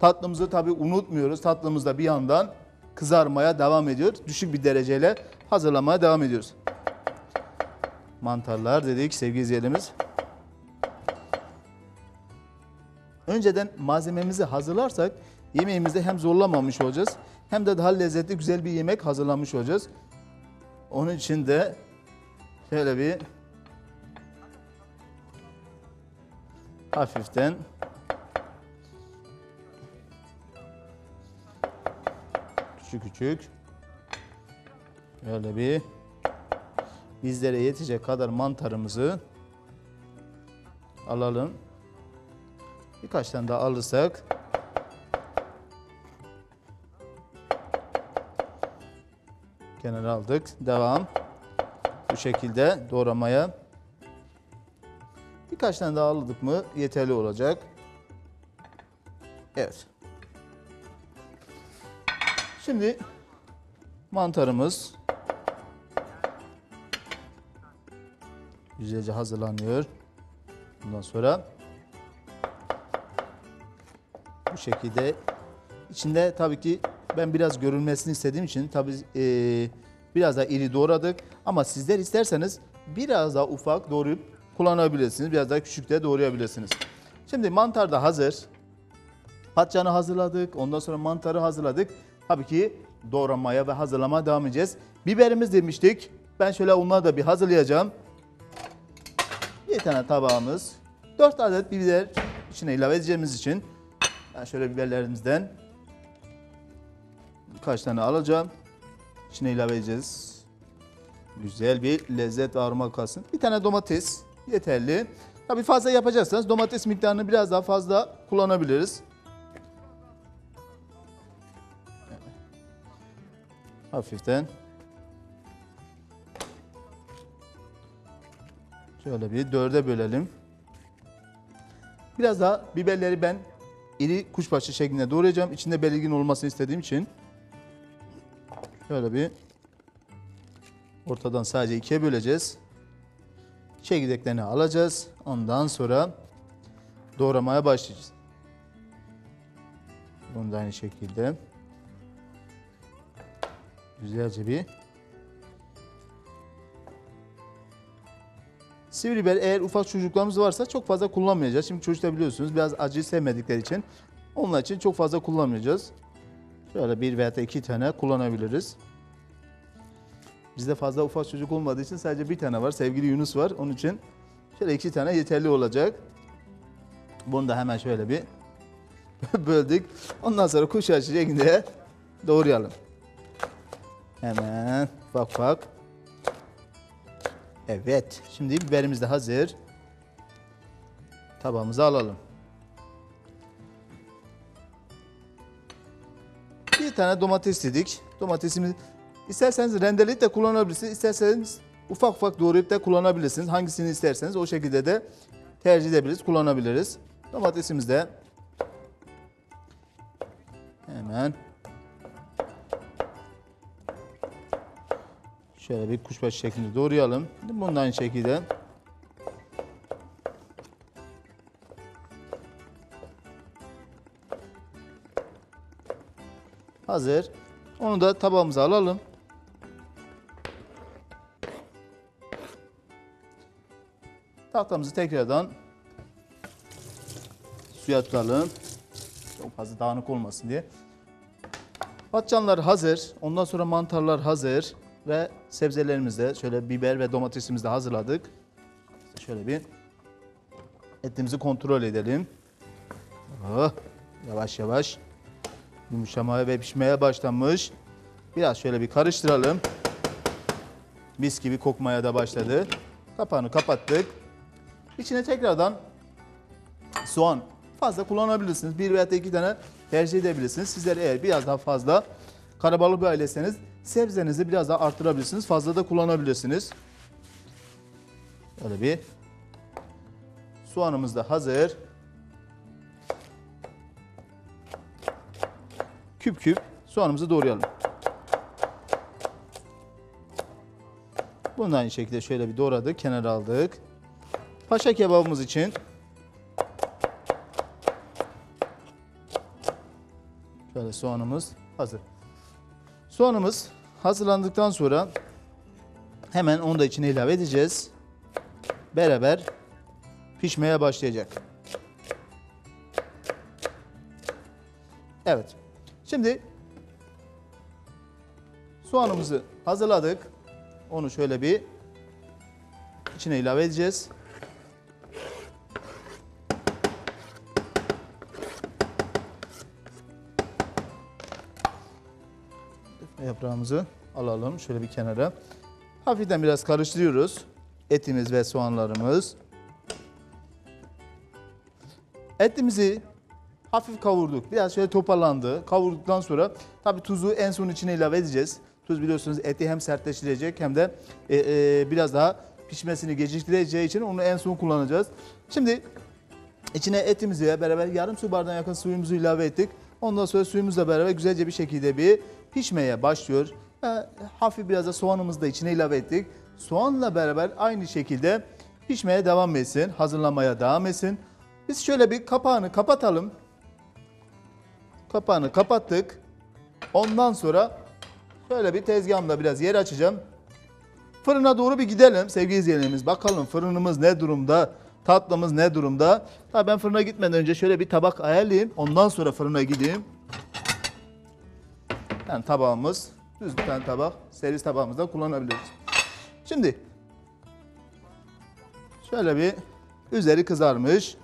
Tatlımızı tabii unutmuyoruz. Tatlımız da bir yandan kızarmaya devam ediyor. Düşük bir dereceyle hazırlamaya devam ediyoruz. mantarlar dedik sevgili izleyicilerimiz. Önceden malzememizi hazırlarsak yemeğimizde hem zorlamamış olacağız hem de daha lezzetli güzel bir yemek hazırlamış olacağız. Onun için de şöyle bir hafiften küçük küçük böyle bir bizlere yetecek kadar mantarımızı alalım. Birkaç tane daha alırsak kenara aldık. Devam. Bu şekilde doğramaya. Birkaç tane daha aldık mı yeterli olacak. Evet. Şimdi mantarımız güzelce hazırlanıyor. Bundan sonra bu şekilde içinde tabii ki ben biraz görünmesini istediğim için tabii e, biraz daha iri doğradık. Ama sizler isterseniz biraz daha ufak doğrayıp kullanabilirsiniz. Biraz daha küçük de doğrayabilirsiniz. Şimdi mantar da hazır. Patlıcanı hazırladık. Ondan sonra mantarı hazırladık. Tabii ki doğramaya ve hazırlamaya devam edeceğiz. Biberimiz demiştik. Ben şöyle onları da bir hazırlayacağım. Bir tane tabağımız. dört adet biber içine ilave edeceğimiz için ben şöyle biberlerimizden birkaç tane alacağım. İçine ilave edeceğiz. Güzel bir lezzet ve aroma kalsın. Bir tane domates yeterli. Tabii fazla yapacaksanız domates miktarını biraz daha fazla kullanabiliriz. Hafiften. Şöyle bir dörde bölelim. Biraz daha biberleri ben iri kuşbaşı şeklinde doğrayacağım. İçinde belirgin olmasını istediğim için. Şöyle bir ortadan sadece ikiye böleceğiz. Çekirdeklerini alacağız. Ondan sonra doğramaya başlayacağız. Bunu da aynı şekilde güzelce bir sivri biber, eğer ufak çocuklarımız varsa çok fazla kullanmayacağız. Şimdi çocuklar biliyorsunuz biraz acıyı sevmedikleri için onlar için çok fazla kullanmayacağız. Şöyle bir veya iki tane kullanabiliriz. Bizde fazla ufak çocuk olmadığı için sadece bir tane var. Sevgili Yunus var. Onun için şöyle iki tane yeterli olacak. Bunu da hemen şöyle bir böldük. Ondan sonra kuşbaşı şeklinde doğrayalım. Hemen bak bak. Evet. Şimdi biberimiz de hazır. Tabağımıza alalım. Bir tane domates dedik. Domatesimiz isterseniz rendeleyip de kullanabilirsiniz. İsterseniz ufak ufak doğrayıp da kullanabilirsiniz. Hangisini isterseniz o şekilde de tercih edebiliriz, kullanabiliriz. Domatesimiz de hemen şöyle bir kuşbaşı şeklinde doğrayalım. Bunu da aynı şekilde. Hazır. Onu da tabağımıza alalım. Tahtamızı tekrardan suya atalım. Çok fazla dağınık olmasın diye. Patlıcanlar hazır. Ondan sonra mantarlar hazır. Ve sebzelerimizi de şöyle biber ve domatesimizi de hazırladık. Şöyle bir etimizi kontrol edelim. Oh, yavaş yavaş yumuşamaya ve pişmeye başlamış. Biraz şöyle bir karıştıralım. Mis gibi kokmaya da başladı. Kapağını kapattık. İçine tekrardan soğan fazla kullanabilirsiniz. Bir veya iki tane tercih edebilirsiniz. Sizler eğer biraz daha fazla kalabalık bir aileseniz sebzenizi biraz daha arttırabilirsiniz. Fazla da kullanabilirsiniz. Böyle bir soğanımız da hazır. Küp küp soğanımızı doğrayalım. Bunu da aynı şekilde şöyle bir doğradık, kenara aldık. Paşa kebabımız için şöyle soğanımız hazır. Soğanımız hazırlandıktan sonra hemen onu da içine ilave edeceğiz. beraber pişmeye başlayacak. Evet. Şimdi soğanımızı hazırladık. Onu şöyle bir içine ilave edeceğiz. Yaprağımızı alalım şöyle bir kenara. Hafiften biraz karıştırıyoruz. Etimiz ve soğanlarımız. Etimizi hafif kavurduk. Biraz şöyle toparlandı. Kavurduktan sonra tabii tuzu en son içine ilave edeceğiz. Tuz biliyorsunuz eti hem sertleştirecek hem de e, e, biraz daha pişmesini geciktireceği için onu en son kullanacağız. Şimdi içine etimizi beraber yarım su bardağına yakın suyumuzu ilave ettik. Ondan sonra suyumuzla beraber güzelce bir şekilde bir pişmeye başlıyor. E, hafif biraz da soğanımızı da içine ilave ettik. Soğanla beraber aynı şekilde pişmeye devam etsin. Hazırlamaya devam etsin. Biz şöyle bir kapağını kapatalım. Kapağını kapattık. Ondan sonra şöyle bir tezgahımda biraz yer açacağım. Fırına doğru bir gidelim sevgili izleyenlerimiz. Bakalım fırınımız ne durumda? Tatlımız ne durumda? Tabii ben fırına gitmeden önce şöyle bir tabak ayarlayayım. Ondan sonra fırına gideyim. Yani tabağımız düz bir tane tabak. Servis tabağımızda kullanabiliriz. Şimdi şöyle bir üzeri kızarmış.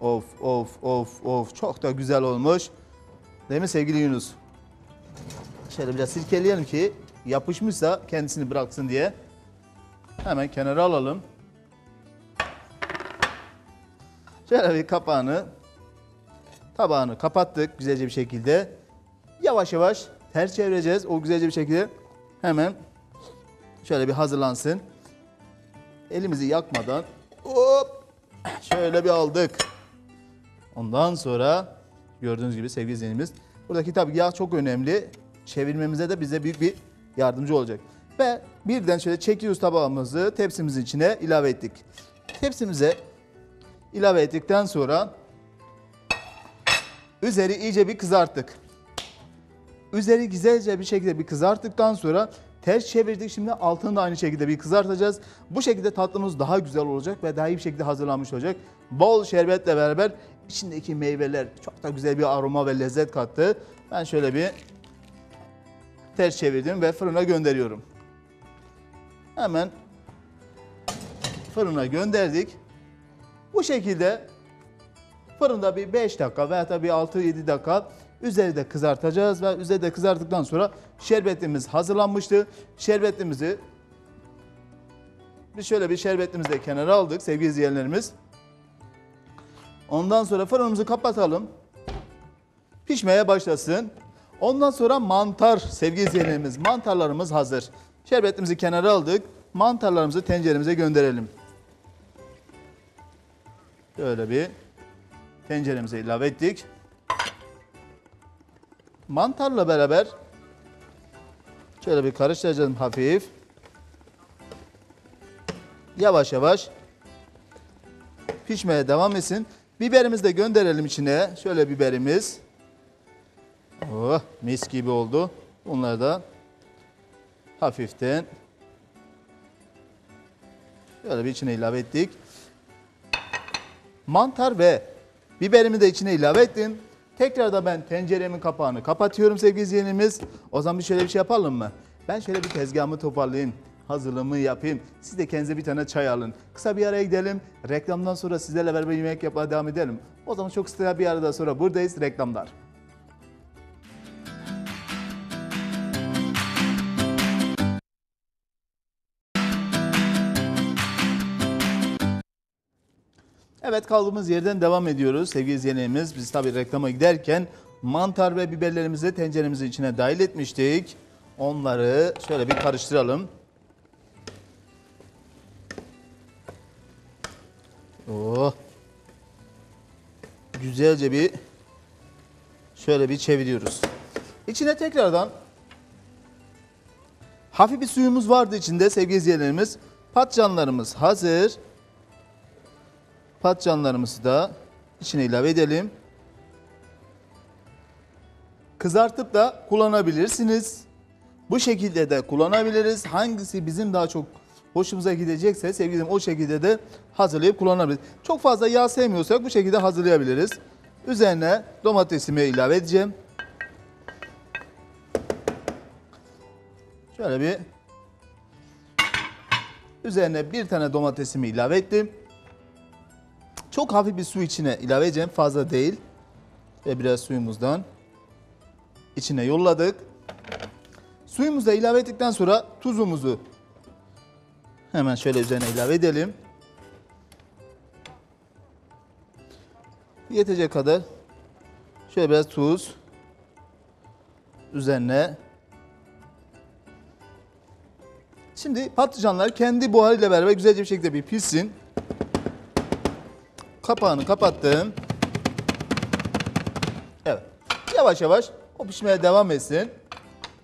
Of of of of çok da güzel olmuş. Değil mi sevgili Yunus? Şöyle biraz silkeleyelim ki yapışmışsa kendisini bıraksın diye. Hemen kenara alalım. Şöyle bir kapağını, tabağını kapattık güzelce bir şekilde. Yavaş yavaş ters çevireceğiz. O güzelce bir şekilde hemen şöyle bir hazırlansın. Elimizi yakmadan hop şöyle bir aldık. Ondan sonra gördüğünüz gibi sevgili izleyenimiz buradaki tabii yağ çok önemli. Çevirmemize de bize büyük bir yardımcı olacak. Ve birden şöyle çekiyoruz tabağımızı tepsimizin içine ilave ettik. Tepsimize ilave ettikten sonra üzeri iyice bir kızarttık. Üzeri güzelce bir şekilde bir kızarttıktan sonra ters çevirdik. Şimdi altını da aynı şekilde bir kızartacağız. Bu şekilde tatlımız daha güzel olacak ve daha iyi bir şekilde hazırlanmış olacak. Bol şerbetle beraber içindeki meyveler çok da güzel bir aroma ve lezzet kattı. Ben şöyle bir ters çevirdim ve fırına gönderiyorum. Hemen fırına gönderdik. Bu şekilde fırında bir beş dakika veya tabii altı yedi dakika üzeri de kızartacağız ve üzeri de kızarttıktan sonra şerbetimiz hazırlanmıştı. Şerbetimizi biz şöyle bir şerbetimizi de kenara aldık sevgili izleyenlerimiz. Ondan sonra fırınımızı kapatalım. Pişmeye başlasın. Ondan sonra mantar sevgili izleyenlerimiz, mantarlarımız hazır. Şerbetimizi kenara aldık. Mantarlarımızı tenceremize gönderelim. Böyle bir tenceremize ilave ettik. Mantarla beraber şöyle bir karıştıracağım hafif. Yavaş yavaş pişmeye devam etsin. Biberimizi de gönderelim içine. Şöyle biberimiz. Oh, mis gibi oldu. Bunları da hafiften şöyle bir içine ilave ettik. Mantar ve biberimi de içine ilave ettim. Tekrar da ben tenceremin kapağını kapatıyorum sevgili izleyenimiz. O zaman bir şöyle bir şey yapalım mı? Ben şöyle bir tezgahımı toparlayayım. Hazırlığımı yapayım. Siz de kendinize bir tane çay alın. Kısa bir araya gidelim. Reklamdan sonra sizlerle beraber yemek yapmaya devam edelim. O zaman çok kısa bir arada sonra buradayız. Reklamlar. Evet, kaldığımız yerden devam ediyoruz sevgili izleyenlerimiz. Biz tabii reklama giderken mantar ve biberlerimizi tenceremizin içine dahil etmiştik. Onları şöyle bir karıştıralım. Oh. Güzelce bir şöyle bir çeviriyoruz. İçine tekrardan hafif bir suyumuz vardı içinde sevgili izleyenlerimiz. Patlıcanlarımız hazır. Patlıcanlarımızı da içine ilave edelim. Kızartıp da kullanabilirsiniz. Bu şekilde de kullanabiliriz. Hangisi bizim daha çok hoşumuza gidecekse sevgili o şekilde de hazırlayıp kullanabiliriz. Çok fazla yağ sevmiyorsak bu şekilde hazırlayabiliriz. Üzerine domatesimi ilave edeceğim. Şöyle bir üzerine bir tane domatesimi ilave ettim. Çok hafif bir su içine ilave edeceğim, fazla değil. Ve biraz suyumuzdan içine yolladık. Suyumuzu da ilave ettikten sonra tuzumuzu hemen şöyle üzerine ilave edelim. Yetecek kadar şöyle biraz tuz üzerine. Şimdi patlıcanlar kendi buharıyla beraber güzelce bir şekilde bir pişsin. Kapağını kapattım. Evet. Yavaş yavaş o pişmeye devam etsin.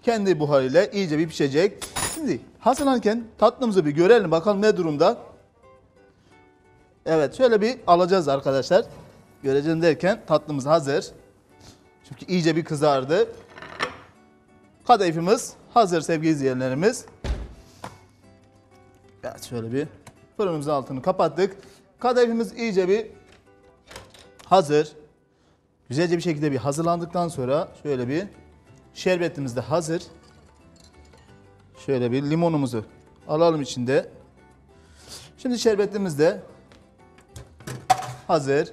Kendi buharıyla iyice bir pişecek. Şimdi hazırlanırken tatlımızı bir görelim. Bakalım ne durumda. Evet, şöyle bir alacağız arkadaşlar. Göreceğim derken tatlımız hazır. Çünkü iyice bir kızardı. Kadayıfımız hazır sevgili izleyenlerimiz. Evet, şöyle bir fırınımızın altını kapattık. Kadayıfımız iyice bir hazır. Güzelce bir şekilde bir hazırlandıktan sonra şöyle bir şerbetimiz de hazır. Şöyle bir limonumuzu alalım içinde. Şimdi şerbetimiz de hazır.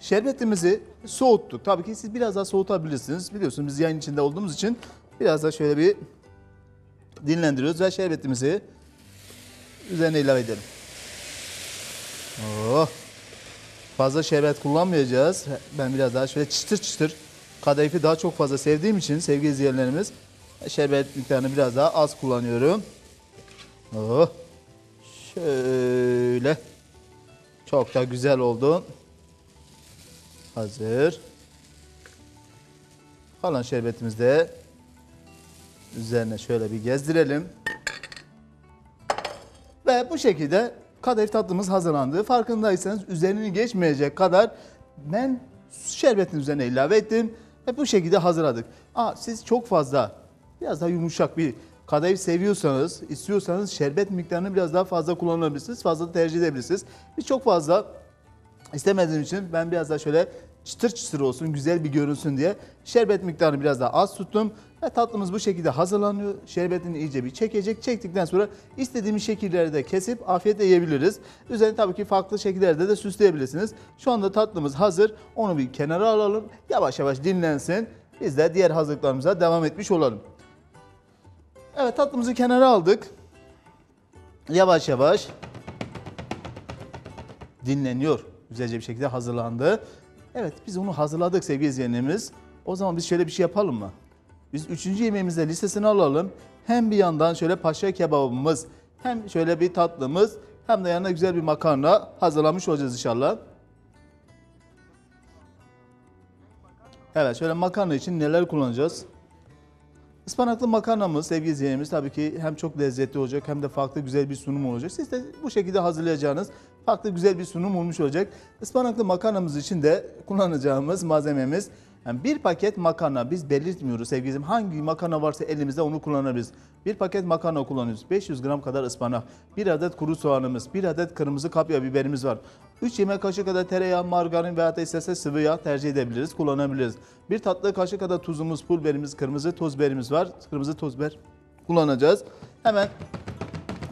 Şerbetimizi soğuttuk. Tabii ki siz biraz daha soğutabilirsiniz. Biliyorsunuz biz yayın içinde olduğumuz için biraz da şöyle bir dinlendiriyoruz ve şerbetimizi üzerine ilave edelim. Oh. Fazla şerbet kullanmayacağız. Ben biraz daha şöyle çıtır çıtır, kadayıfı daha çok fazla sevdiğim için sevgili izleyenlerimiz, şerbet miktarını biraz daha az kullanıyorum. Oh. Şöyle. Çok da güzel oldu. Hazır. Kalan şerbetimizi de üzerine şöyle bir gezdirelim. Ve bu şekilde kadayıf tatlımız hazırlandı. Farkındaysanız üzerini geçmeyecek kadar ben şerbetin üzerine ilave ettim. Ve bu şekilde hazırladık. Aa, siz çok fazla, biraz daha yumuşak bir kadayıf seviyorsanız, istiyorsanız şerbet miktarını biraz daha fazla kullanabilirsiniz. Fazla tercih edebilirsiniz. Biz çok fazla istemediğim için ben biraz daha şöyle çıtır çıtır olsun, güzel bir görünsün diye şerbet miktarını biraz daha az tuttum. Ve tatlımız bu şekilde hazırlanıyor. Şerbetini iyice bir çekecek. Çektikten sonra istediğimiz şekilleri de kesip afiyetle yiyebiliriz. Üzerine tabii ki farklı şekillerde de süsleyebilirsiniz. Şu anda tatlımız hazır. Onu bir kenara alalım. Yavaş yavaş dinlensin. Biz de diğer hazırlıklarımıza devam etmiş olalım. Evet, tatlımızı kenara aldık. Yavaş yavaş dinleniyor. Güzelce bir şekilde hazırlandı. Evet, biz onu hazırladık sevgili izleyenlerimiz. O zaman biz şöyle bir şey yapalım mı? Biz üçüncü yemeğimizde listesini alalım. Hem bir yandan şöyle paşa kebabımız, hem şöyle bir tatlımız, hem de yanına güzel bir makarna hazırlamış olacağız inşallah. Evet, şöyle makarna için neler kullanacağız? Ispanaklı makarnamız sevgili izleyenlerimiz tabii ki hem çok lezzetli olacak hem de farklı güzel bir sunum olacak. Siz de bu şekilde hazırlayacağınız farklı güzel bir sunum olmuş olacak. Ispanaklı makarnamız için de kullanacağımız malzememiz, yani bir paket makarna, biz belirtmiyoruz sevgili izleyenler. Hangi makarna varsa elimizde onu kullanabiliriz. Bir paket makarna kullanıyoruz. beş yüz gram kadar ıspanak, bir adet kuru soğanımız, bir adet kırmızı kapya biberimiz var. üç yemek kaşığı kadar tereyağı, margarin veya da isterse sıvı yağ tercih edebiliriz, kullanabiliriz. Bir tatlı kaşığı kadar tuzumuz, pul biberimiz, kırmızı toz biberimiz var. Kırmızı toz biber kullanacağız. Hemen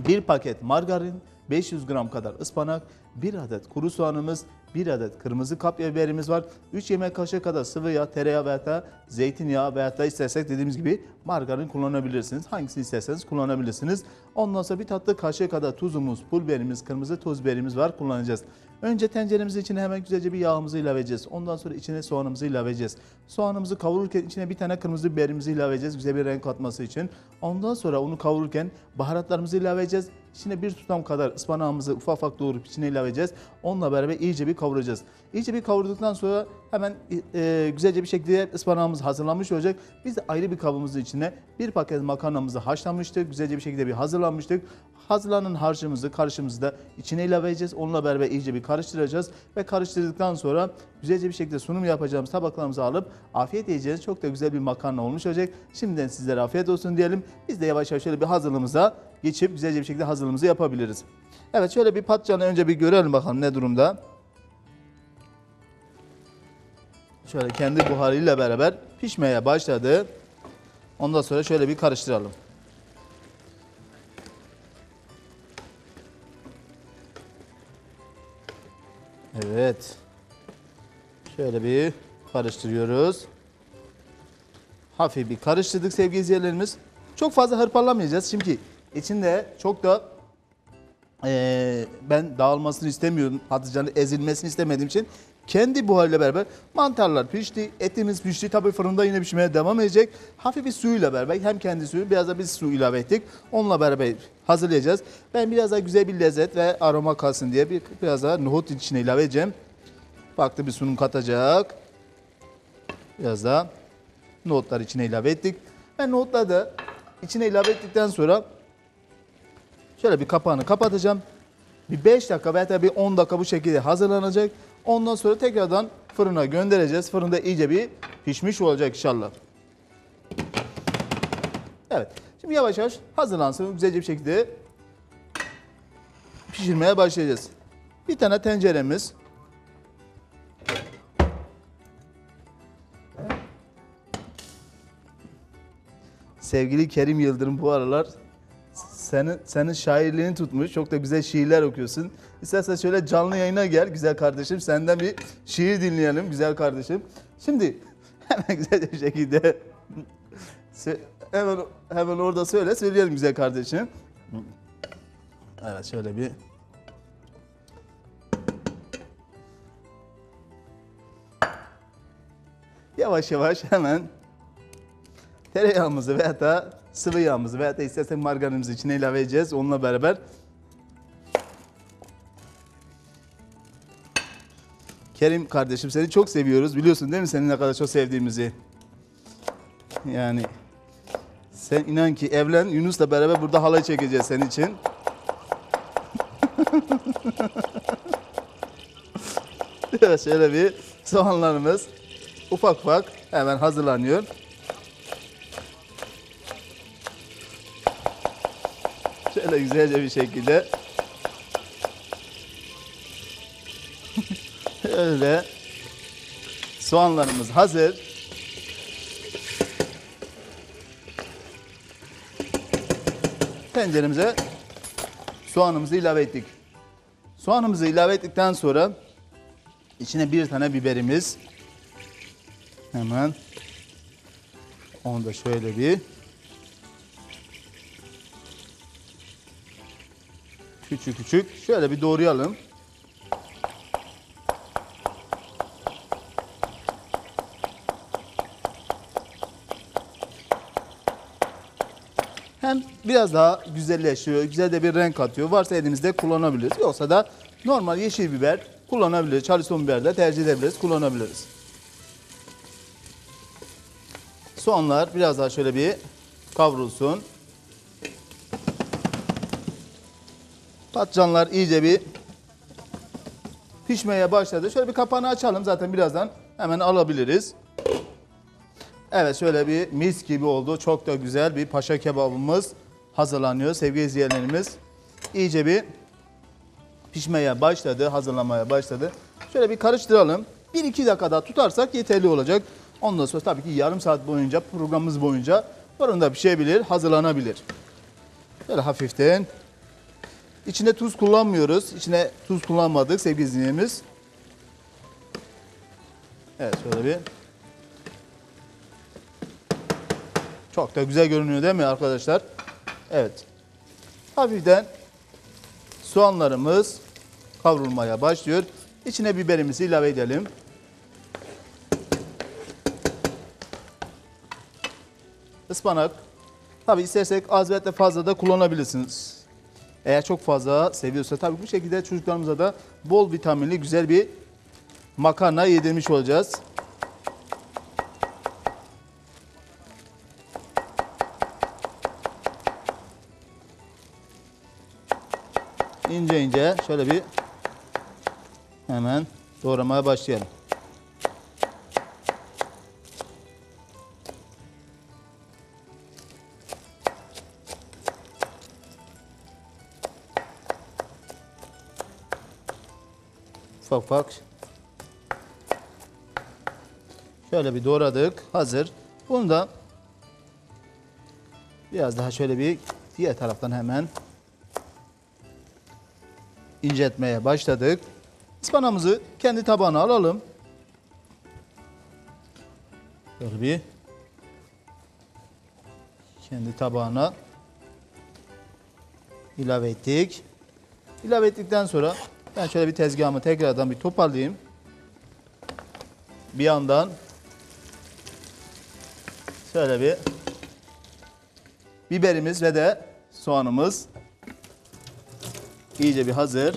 bir paket margarin, beş yüz gram kadar ıspanak, bir adet kuru soğanımız, bir adet kırmızı kapya biberimiz var. üç yemek kaşığı kadar sıvı yağ, tereyağı veya da zeytinyağı veya da istersek dediğimiz gibi margarin kullanabilirsiniz. Hangisini isterseniz kullanabilirsiniz. Ondan sonra bir tatlı kaşığı kadar tuzumuz, pul biberimiz, kırmızı toz biberimiz var, kullanacağız. Önce tenceremizin içine hemen güzelce bir yağımızı ilave edeceğiz. Ondan sonra içine soğanımızı ilave edeceğiz. Soğanımızı kavururken içine bir tane kırmızı biberimizi ilave edeceğiz güzel bir renk katması için. Ondan sonra onu kavururken baharatlarımızı ilave edeceğiz. İçine bir tutam kadar ıspanağımızı ufak ufak doğrup içine ilave edeceğiz. Onunla beraber iyice bir kavuracağız. İyice bir kavurduktan sonra hemen e, güzelce bir şekilde ıspanağımız hazırlanmış olacak. Biz de ayrı bir kabımızın içine içerisine bir paket makarnamızı haşlamıştık. Güzelce bir şekilde bir hazırlanmıştık. Hazırlanan harcımızı, karışımızı da içine ilave edeceğiz. Onunla beraber iyice bir karıştıracağız. Ve karıştırdıktan sonra güzelce bir şekilde sunum yapacağımız tabaklarımızı alıp afiyet yiyeceğiz. Çok da güzel bir makarna olmuş olacak. Şimdiden sizlere afiyet olsun diyelim. Biz de yavaş yavaş şöyle bir hazırlığımıza geçip güzelce bir şekilde hazırlığımızı yapabiliriz. Evet, şöyle bir patlıcanı önce bir görelim bakalım ne durumda. Şöyle kendi buharıyla beraber pişmeye başladı. Ondan sonra şöyle bir karıştıralım. Evet. Şöyle bir karıştırıyoruz. Hafif bir karıştırdık sevgili izleyenlerimiz. Çok fazla hırpalamayacağız. Çünkü içinde çok da e, ben dağılmasını istemiyorum. Patlıcanın ezilmesini istemediğim için. Kendi buharıyla beraber mantarlar pişti, etimiz pişti. Tabii fırında yine pişmeye devam edecek. Hafif bir suyuyla beraber, hem kendi suyu, biraz da biz su ilave ettik. Onunla beraber hazırlayacağız. Ben biraz daha güzel bir lezzet ve aroma kalsın diye bir, biraz daha nohut içine ilave edeceğim. Farklı bir sunum katacak. Biraz daha nohutlar içine ilave ettik. Ben nohutları da içine ilave ettikten sonra şöyle bir kapağını kapatacağım. Bir beş dakika veya da bir on dakika bu şekilde hazırlanacak. Ondan sonra tekrardan fırına göndereceğiz. Fırında iyice bir pişmiş olacak inşallah. Evet. Şimdi yavaş yavaş hazırlansın. Güzelce bir şekilde pişirmeye başlayacağız. Bir tane tenceremiz. Sevgili Kerim Yıldırım bu aralar senin, senin şairliğini tutmuş. Çok da güzel şiirler okuyorsun. İstersen şöyle canlı yayına gel güzel kardeşim. Senden bir şiir dinleyelim güzel kardeşim. Şimdi hemen güzel bir şekilde hemen, hemen orada söyle söyleyelim güzel kardeşim. Evet şöyle bir. Yavaş yavaş hemen tereyağımızı veya da sıvı yağımızı veya da istersen margarinimizi içine ilave edeceğiz. Onunla beraber Kerim kardeşim seni çok seviyoruz. Biliyorsun değil mi senin ne kadar çok sevdiğimizi? Yani sen inan ki evlen, Yunus'la beraber burada halay çekeceğiz senin için. Evet şöyle bir soğanlarımız ufak ufak hemen hazırlanıyor. Şöyle güzelce bir şekilde. Öyle. Soğanlarımız hazır. Tenceremize soğanımızı ilave ettik. Soğanımızı ilave ettikten sonra içine bir tane biberimiz. Hemen onu da şöyle bir küçük küçük şöyle bir doğrayalım. Hem biraz daha güzelleşiyor, güzel de bir renk katıyor. Varsa elimizde kullanabiliriz. Yoksa da normal yeşil biber kullanabiliriz. Charleston biber de tercih edebiliriz, kullanabiliriz. Soğanlar biraz daha şöyle bir kavrulsun. Patlıcanlar iyice bir pişmeye başladı. Şöyle bir kapağını açalım. Zaten birazdan hemen alabiliriz. Evet şöyle bir mis gibi oldu. Çok da güzel bir paşa kebabımız hazırlanıyor sevgili izleyenlerimiz. İyice bir pişmeye başladı, hazırlanmaya başladı. Şöyle bir karıştıralım. bir iki dakika daha tutarsak yeterli olacak. Ondan sonra tabii ki yarım saat boyunca, programımız boyunca fırında pişebilir, hazırlanabilir. Şöyle hafiften. İçine tuz kullanmıyoruz. İçine tuz kullanmadık sevgili izleyenlerimiz. Evet şöyle bir. Çok da güzel görünüyor değil mi arkadaşlar? Evet. Hafiften soğanlarımız kavrulmaya başlıyor. İçine biberimizi ilave edelim. Ispanak. Tabii istersek az veya fazla da kullanabilirsiniz. Eğer çok fazla seviyorsa tabii bu şekilde çocuklarımıza da bol vitaminli güzel bir makarna yedirmiş olacağız. ince ince şöyle bir hemen doğramaya başlayalım. Ufak ufak. Şöyle bir doğradık. Hazır. Bunu da biraz daha şöyle bir diğer taraftan hemen inceltmeye başladık. Ispanağımızı kendi tabağına alalım. Şöyle bir kendi tabağına ilave ettik. İlave ettikten sonra ben şöyle bir tezgahımı tekrardan bir toparlayayım. Bir yandan şöyle bir biberimiz ve de soğanımız iyice bir hazır.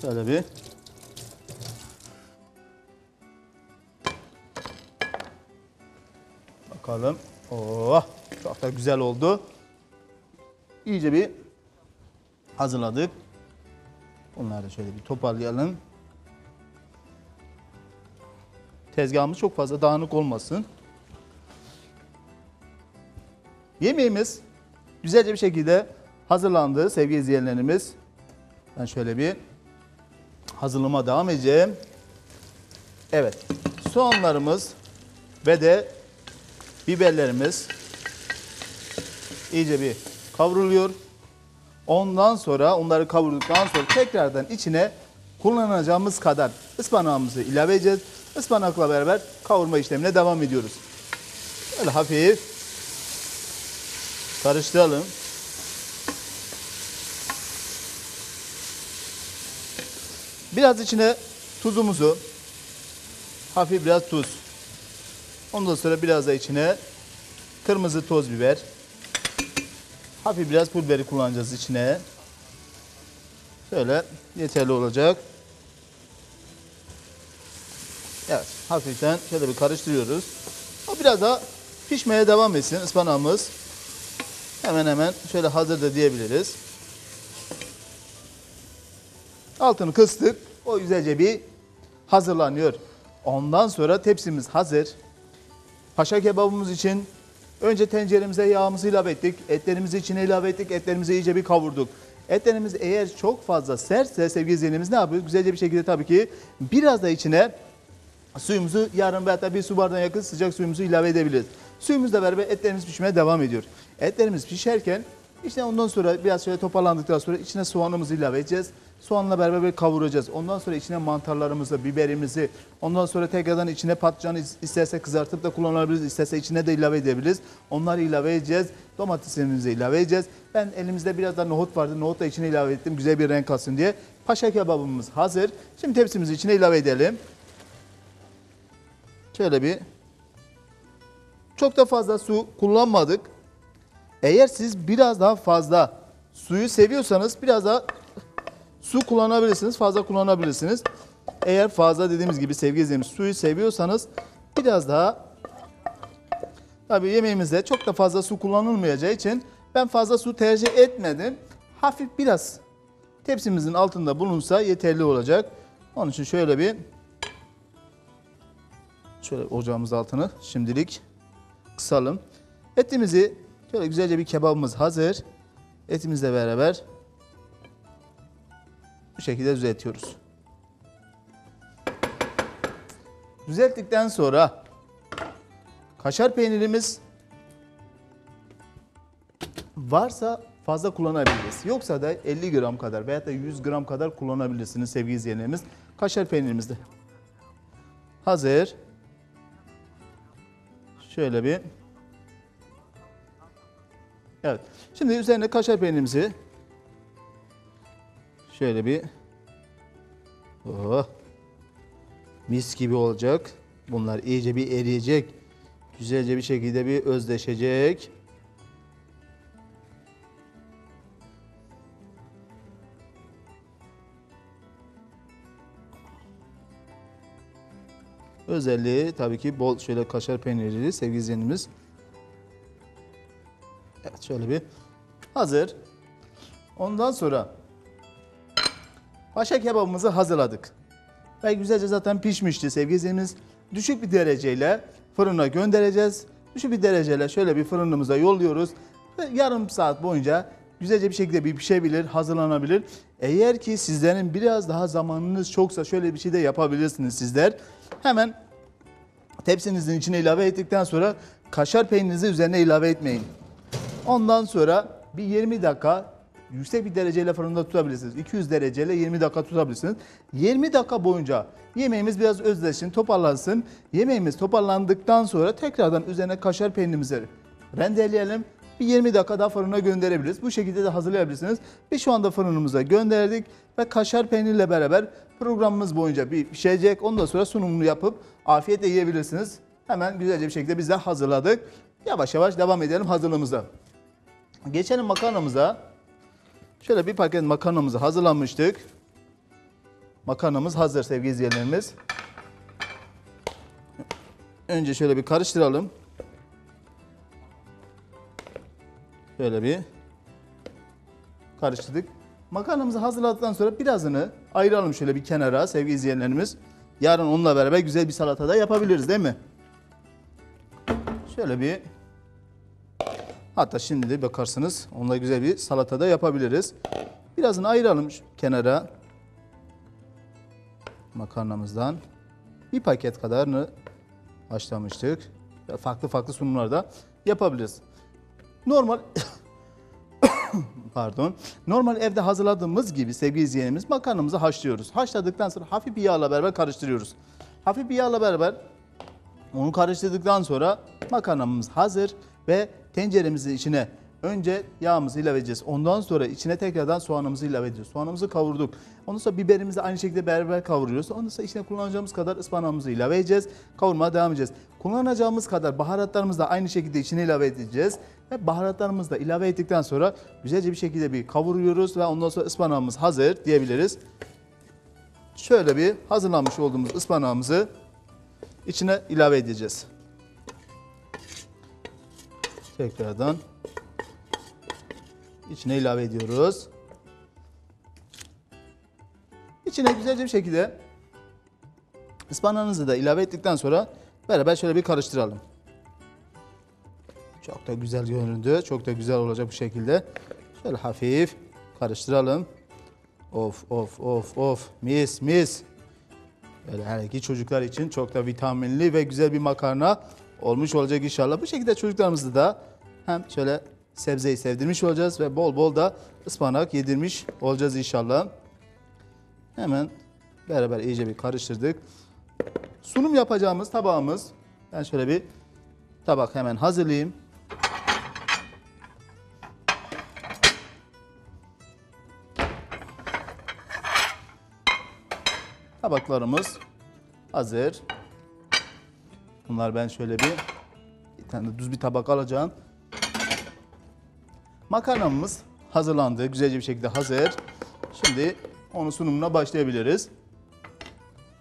Şöyle bir bakalım. Oh, çok da güzel oldu. İyice bir hazırladık. Bunları şöyle bir toparlayalım. Tezgahımız çok fazla dağınık olmasın. Yemeğimiz güzelce bir şekilde hazırlandı sevgili izleyenlerimiz. Ben şöyle bir hazırlığıma devam edeceğim. Evet, soğanlarımız ve de biberlerimiz iyice bir kavruluyor. Ondan sonra onları kavurduktan sonra tekrardan içine kullanacağımız kadar ıspanağımızı ilave edeceğiz. Ispanakla beraber kavurma işlemine devam ediyoruz. Böyle hafif karıştıralım. Biraz içine tuzumuzu, hafif biraz tuz. Ondan sonra biraz da içine kırmızı toz biber. Hafif biraz pul biberi kullanacağız içine. Şöyle yeterli olacak. Evet, hafiften şöyle bir karıştırıyoruz. O biraz daha pişmeye devam etsin ıspanağımız. Hemen hemen şöyle hazır da diyebiliriz. Altını kıstık. O güzelce bir hazırlanıyor. Ondan sonra tepsimiz hazır. Paşa kebabımız için önce tenceremize yağımızı ilave ettik. Etlerimizi içine ilave ettik. Etlerimizi iyice bir kavurduk. Etlerimiz eğer çok fazla sertse sevgili izleyenimiz ne yapıyoruz? Güzelce bir şekilde tabii ki biraz da içine suyumuzu yarım veya da bir su bardağına yakın sıcak suyumuzu ilave edebiliriz. Suyumuzla beraber etlerimiz pişmeye devam ediyor. Etlerimiz pişerken işte ondan sonra biraz şöyle toparlandıktan sonra içine soğanımızı ilave edeceğiz. Soğanla beraber kavuracağız. Ondan sonra içine mantarlarımızı, biberimizi, ondan sonra tekrardan içine patlıcanı isterse kızartıp da kullanabiliriz, isterse içine de ilave edebiliriz. Onları ilave edeceğiz. Domatesimizi ilave edeceğiz. Ben elimizde biraz da nohut vardı. Nohut da içine ilave ettim güzel bir renk alsın diye. Paşa kebabımız hazır. Şimdi tepsimizi içine ilave edelim. Şöyle bir çok da fazla su kullanmadık. Eğer siz biraz daha fazla suyu seviyorsanız biraz daha su kullanabilirsiniz, fazla kullanabilirsiniz. Eğer fazla dediğimiz gibi sevgili izleyicilerimiz suyu seviyorsanız biraz daha tabii yemeğimizde çok da fazla su kullanılmayacağı için ben fazla su tercih etmedim. Hafif biraz tepsimizin altında bulunsa yeterli olacak. Onun için şöyle bir şöyle ocağımız altını şimdilik kısalım. Etimizi şöyle güzelce bir kebabımız hazır. Etimizle beraber bu şekilde düzeltiyoruz. Düzelttikten sonra kaşar peynirimiz varsa fazla kullanabiliriz. Yoksa da elli gram kadar veya da yüz gram kadar kullanabilirsiniz sevgili izleyenlerimiz. Kaşar peynirimiz de hazır. Şöyle bir evet. Şimdi üzerine kaşar peynirimizi şöyle bir oh, mis gibi olacak. Bunlar iyice bir eriyecek. Güzelce bir şekilde bir özleşecek. Özelliği tabii ki bol şöyle kaşar peynirli sevgili izleyenimiz. Evet şöyle bir hazır. Ondan sonra paşa kebabımızı hazırladık. Ve güzelce zaten pişmişti sevgili izleyicilerimiz. Düşük bir dereceyle fırına göndereceğiz. Düşük bir dereceyle şöyle bir fırınımıza yolluyoruz. Ve yarım saat boyunca güzelce bir şekilde bir pişebilir, hazırlanabilir. Eğer ki sizlerin biraz daha zamanınız çoksa şöyle bir şey de yapabilirsiniz sizler. Hemen tepsinizin içine ilave ettikten sonra kaşar peynirinizi üzerine ilave etmeyin. Ondan sonra bir yirmi dakika yüksek bir dereceyle fırında tutabilirsiniz. iki yüz dereceyle yirmi dakika tutabilirsiniz. yirmi dakika boyunca yemeğimiz biraz özleşsin, toparlansın. Yemeğimiz toparlandıktan sonra tekrardan üzerine kaşar peynirimizi rendeleyelim. Bir yirmi dakika daha fırına gönderebiliriz. Bu şekilde de hazırlayabilirsiniz. Biz şu anda fırınımıza gönderdik ve kaşar peynirle beraber programımız boyunca bir pişecek. Ondan sonra sunumunu yapıp afiyetle yiyebilirsiniz. Hemen güzelce bir şekilde biz de hazırladık. Yavaş yavaş devam edelim hazırlığımıza. Geçelim makarnamıza. Şöyle bir paket makarnamızı hazırlamıştık. Makarnamız hazır sevgili izleyenlerimiz. Önce şöyle bir karıştıralım. Şöyle bir karıştırdık. Makarnamızı hazırladıktan sonra birazını ayıralım şöyle bir kenara sevgili izleyenlerimiz. Yarın onunla beraber güzel bir salata da yapabiliriz değil mi? Şöyle bir, hatta şimdi de bakarsınız onunla güzel bir salata da yapabiliriz. Birazını ayıralım kenara makarnamızdan. Bir paket kadarını haşlamıştık. Farklı farklı sunumlarda yapabiliriz. Normal pardon. Normal evde hazırladığımız gibi sevgili izleyenimiz makarnamızı haşlıyoruz. Haşladıktan sonra hafif bir yağla beraber karıştırıyoruz. Hafif bir yağla beraber onu karıştırdıktan sonra makarnamız hazır ve tenceremizin içine önce yağımızı ilave edeceğiz. Ondan sonra içine tekrardan soğanımızı ilave edeceğiz. Soğanımızı kavurduk. Ondan sonra biberimizi aynı şekilde beraber kavuruyoruz. Ondan sonra içine kullanacağımız kadar ıspanağımızı ilave edeceğiz. Kavurmaya devam edeceğiz. Kullanacağımız kadar baharatlarımızı da aynı şekilde içine ilave edeceğiz. Ve baharatlarımızı da ilave ettikten sonra güzelce bir şekilde bir kavuruyoruz. Ve ondan sonra ıspanağımız hazır diyebiliriz. Şöyle bir hazırlanmış olduğumuz ıspanağımızı içine ilave edeceğiz. Tekrardan içine ilave ediyoruz. İçine güzelce bir şekilde ıspanağınızı da ilave ettikten sonra beraber şöyle bir karıştıralım. Çok da güzel göründü. Çok da güzel olacak bu şekilde. Şöyle hafif karıştıralım. Of of of of. Mis mis. Böyle her iki çocuklar için çok da vitaminli ve güzel bir makarna olmuş olacak inşallah. Bu şekilde çocuklarımızı da hem şöyle sebzeyi sevdirmiş olacağız ve bol bol da ıspanak yedirmiş olacağız inşallah. Hemen beraber iyice bir karıştırdık. Sunum yapacağımız tabağımız. Ben şöyle bir tabak hemen hazırlayayım. Tabaklarımız hazır. Bunlar ben şöyle bir, bir tane düz bir tabak alacağım. Makarnamız hazırlandı. Güzelce bir şekilde hazır. Şimdi onun sunumuna başlayabiliriz.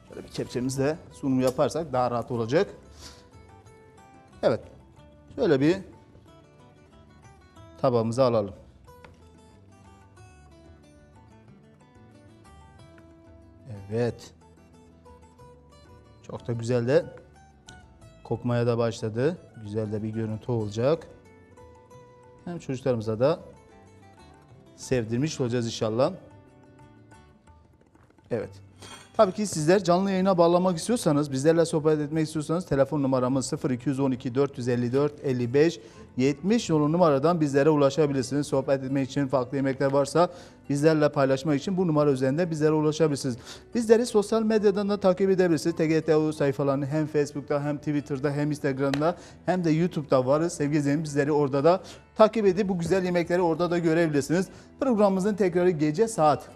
Şöyle bir kepçemizle sunumu yaparsak daha rahat olacak. Evet. Şöyle bir tabağımızı alalım. Evet. Çok da güzel de kokmaya da başladı. Güzel de bir görüntü olacak. Hem çocuklarımıza da sevdirmiş olacağız inşallah. Evet. Tabii ki sizler canlı yayına bağlamak istiyorsanız, bizlerle sohbet etmek istiyorsanız telefon numaramız sıfır iki on iki dört yüz elli dört elli beş yetmiş yolu numaradan bizlere ulaşabilirsiniz. Sohbet etmek için, farklı yemekler varsa bizlerle paylaşmak için bu numara üzerinde bizlere ulaşabilirsiniz. Bizleri sosyal medyadan da takip edebilirsiniz. T G R T E U sayfalarını hem Facebook'ta hem Twitter'da hem Instagram'da hem de YouTube'da varız. Sevgili izleyicilerimiz, bizleri orada da takip edip bu güzel yemekleri orada da görebilirsiniz. Programımızın tekrarı gece saat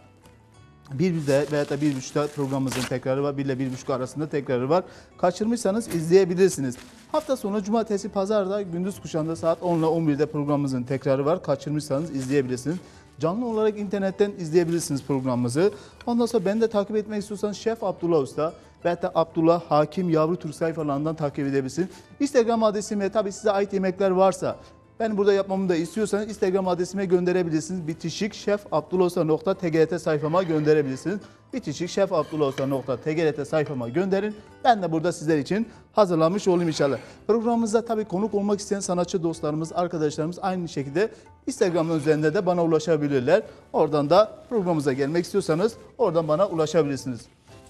birde veya da bir buçukta programımızın tekrarı var. bir ile bir buçuk arasında tekrarı var. Kaçırmışsanız izleyebilirsiniz. Hafta sonu cumartesi, pazarda gündüz kuşağında saat on ile on birde programımızın tekrarı var. Kaçırmışsanız izleyebilirsiniz. Canlı olarak internetten izleyebilirsiniz programımızı. Ondan sonra beni de takip etmek istiyorsanız Şef Abdullah Usta veya da Abdullah Hakim Yavrutürk sayfalarından takip edebilirsiniz. Instagram adresim ve tabii size ait yemekler varsa Ben burada yapmamı da istiyorsanız Instagram adresime gönderebilirsiniz. bitişik şef abdullah usta nokta t g r t sayfama gönderebilirsiniz. bitişik şef abdullah usta nokta t g r t sayfama gönderin. Ben de burada sizler için hazırlamış olayım inşallah. Programımızda tabii konuk olmak isteyen sanatçı dostlarımız, arkadaşlarımız aynı şekilde Instagram'ın üzerinde de bana ulaşabilirler. Oradan da programımıza gelmek istiyorsanız oradan bana ulaşabilirsiniz.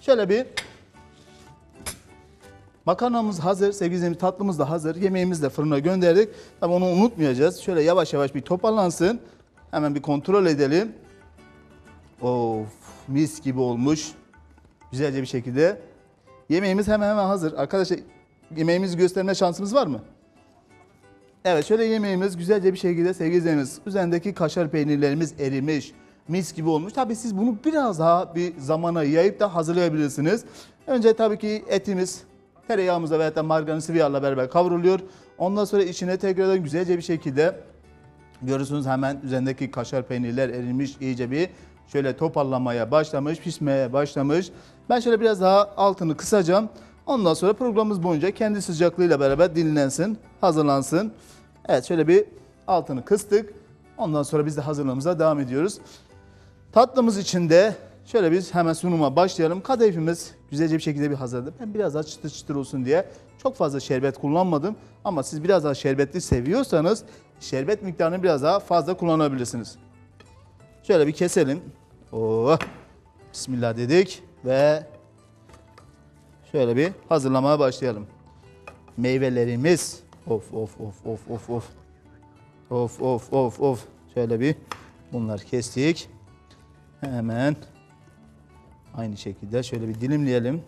Şöyle bir makarnamız hazır, sevgili tatlımız da hazır. Yemeğimizi de fırına gönderdik. Tabii onu unutmayacağız. Şöyle yavaş yavaş bir toparlansın. Hemen bir kontrol edelim. Of, mis gibi olmuş. Güzelce bir şekilde. Yemeğimiz hemen hemen hazır. Arkadaşlar yemeğimizi gösterme şansımız var mı? Evet, şöyle yemeğimiz güzelce bir şekilde sevgili izleyicilerimiz. Üzerindeki kaşar peynirlerimiz erimiş. Mis gibi olmuş. Tabii siz bunu biraz daha bir zamana yayıp da hazırlayabilirsiniz. Önce tabii ki etimiz tereyağımızla veya da margarin sıvı yağla beraber kavruluyor. Ondan sonra içine tekrardan güzelce bir şekilde görürsünüz hemen üzerindeki kaşar peynirler erimiş, iyice bir şöyle toparlanmaya başlamış, pişmeye başlamış. Ben şöyle biraz daha altını kısacağım. Ondan sonra programımız boyunca kendi sıcaklığıyla beraber dinlensin, hazırlansın. Evet, şöyle bir altını kıstık. Ondan sonra biz de hazırlığımıza devam ediyoruz. Tatlımız içinde şöyle biz hemen sunuma başlayalım. Kadayıfımız güzelce bir şekilde bir hazırladım. Ben biraz daha çıtır çıtır olsun diye çok fazla şerbet kullanmadım. Ama siz biraz daha şerbetli seviyorsanız şerbet miktarını biraz daha fazla kullanabilirsiniz. Şöyle bir keselim. Oh, bismillah dedik ve şöyle bir hazırlamaya başlayalım. Meyvelerimiz. Of of of of of of. Of of of of. Şöyle bir bunlar kestik. Hemen aynı şekilde şöyle bir dilimleyelim.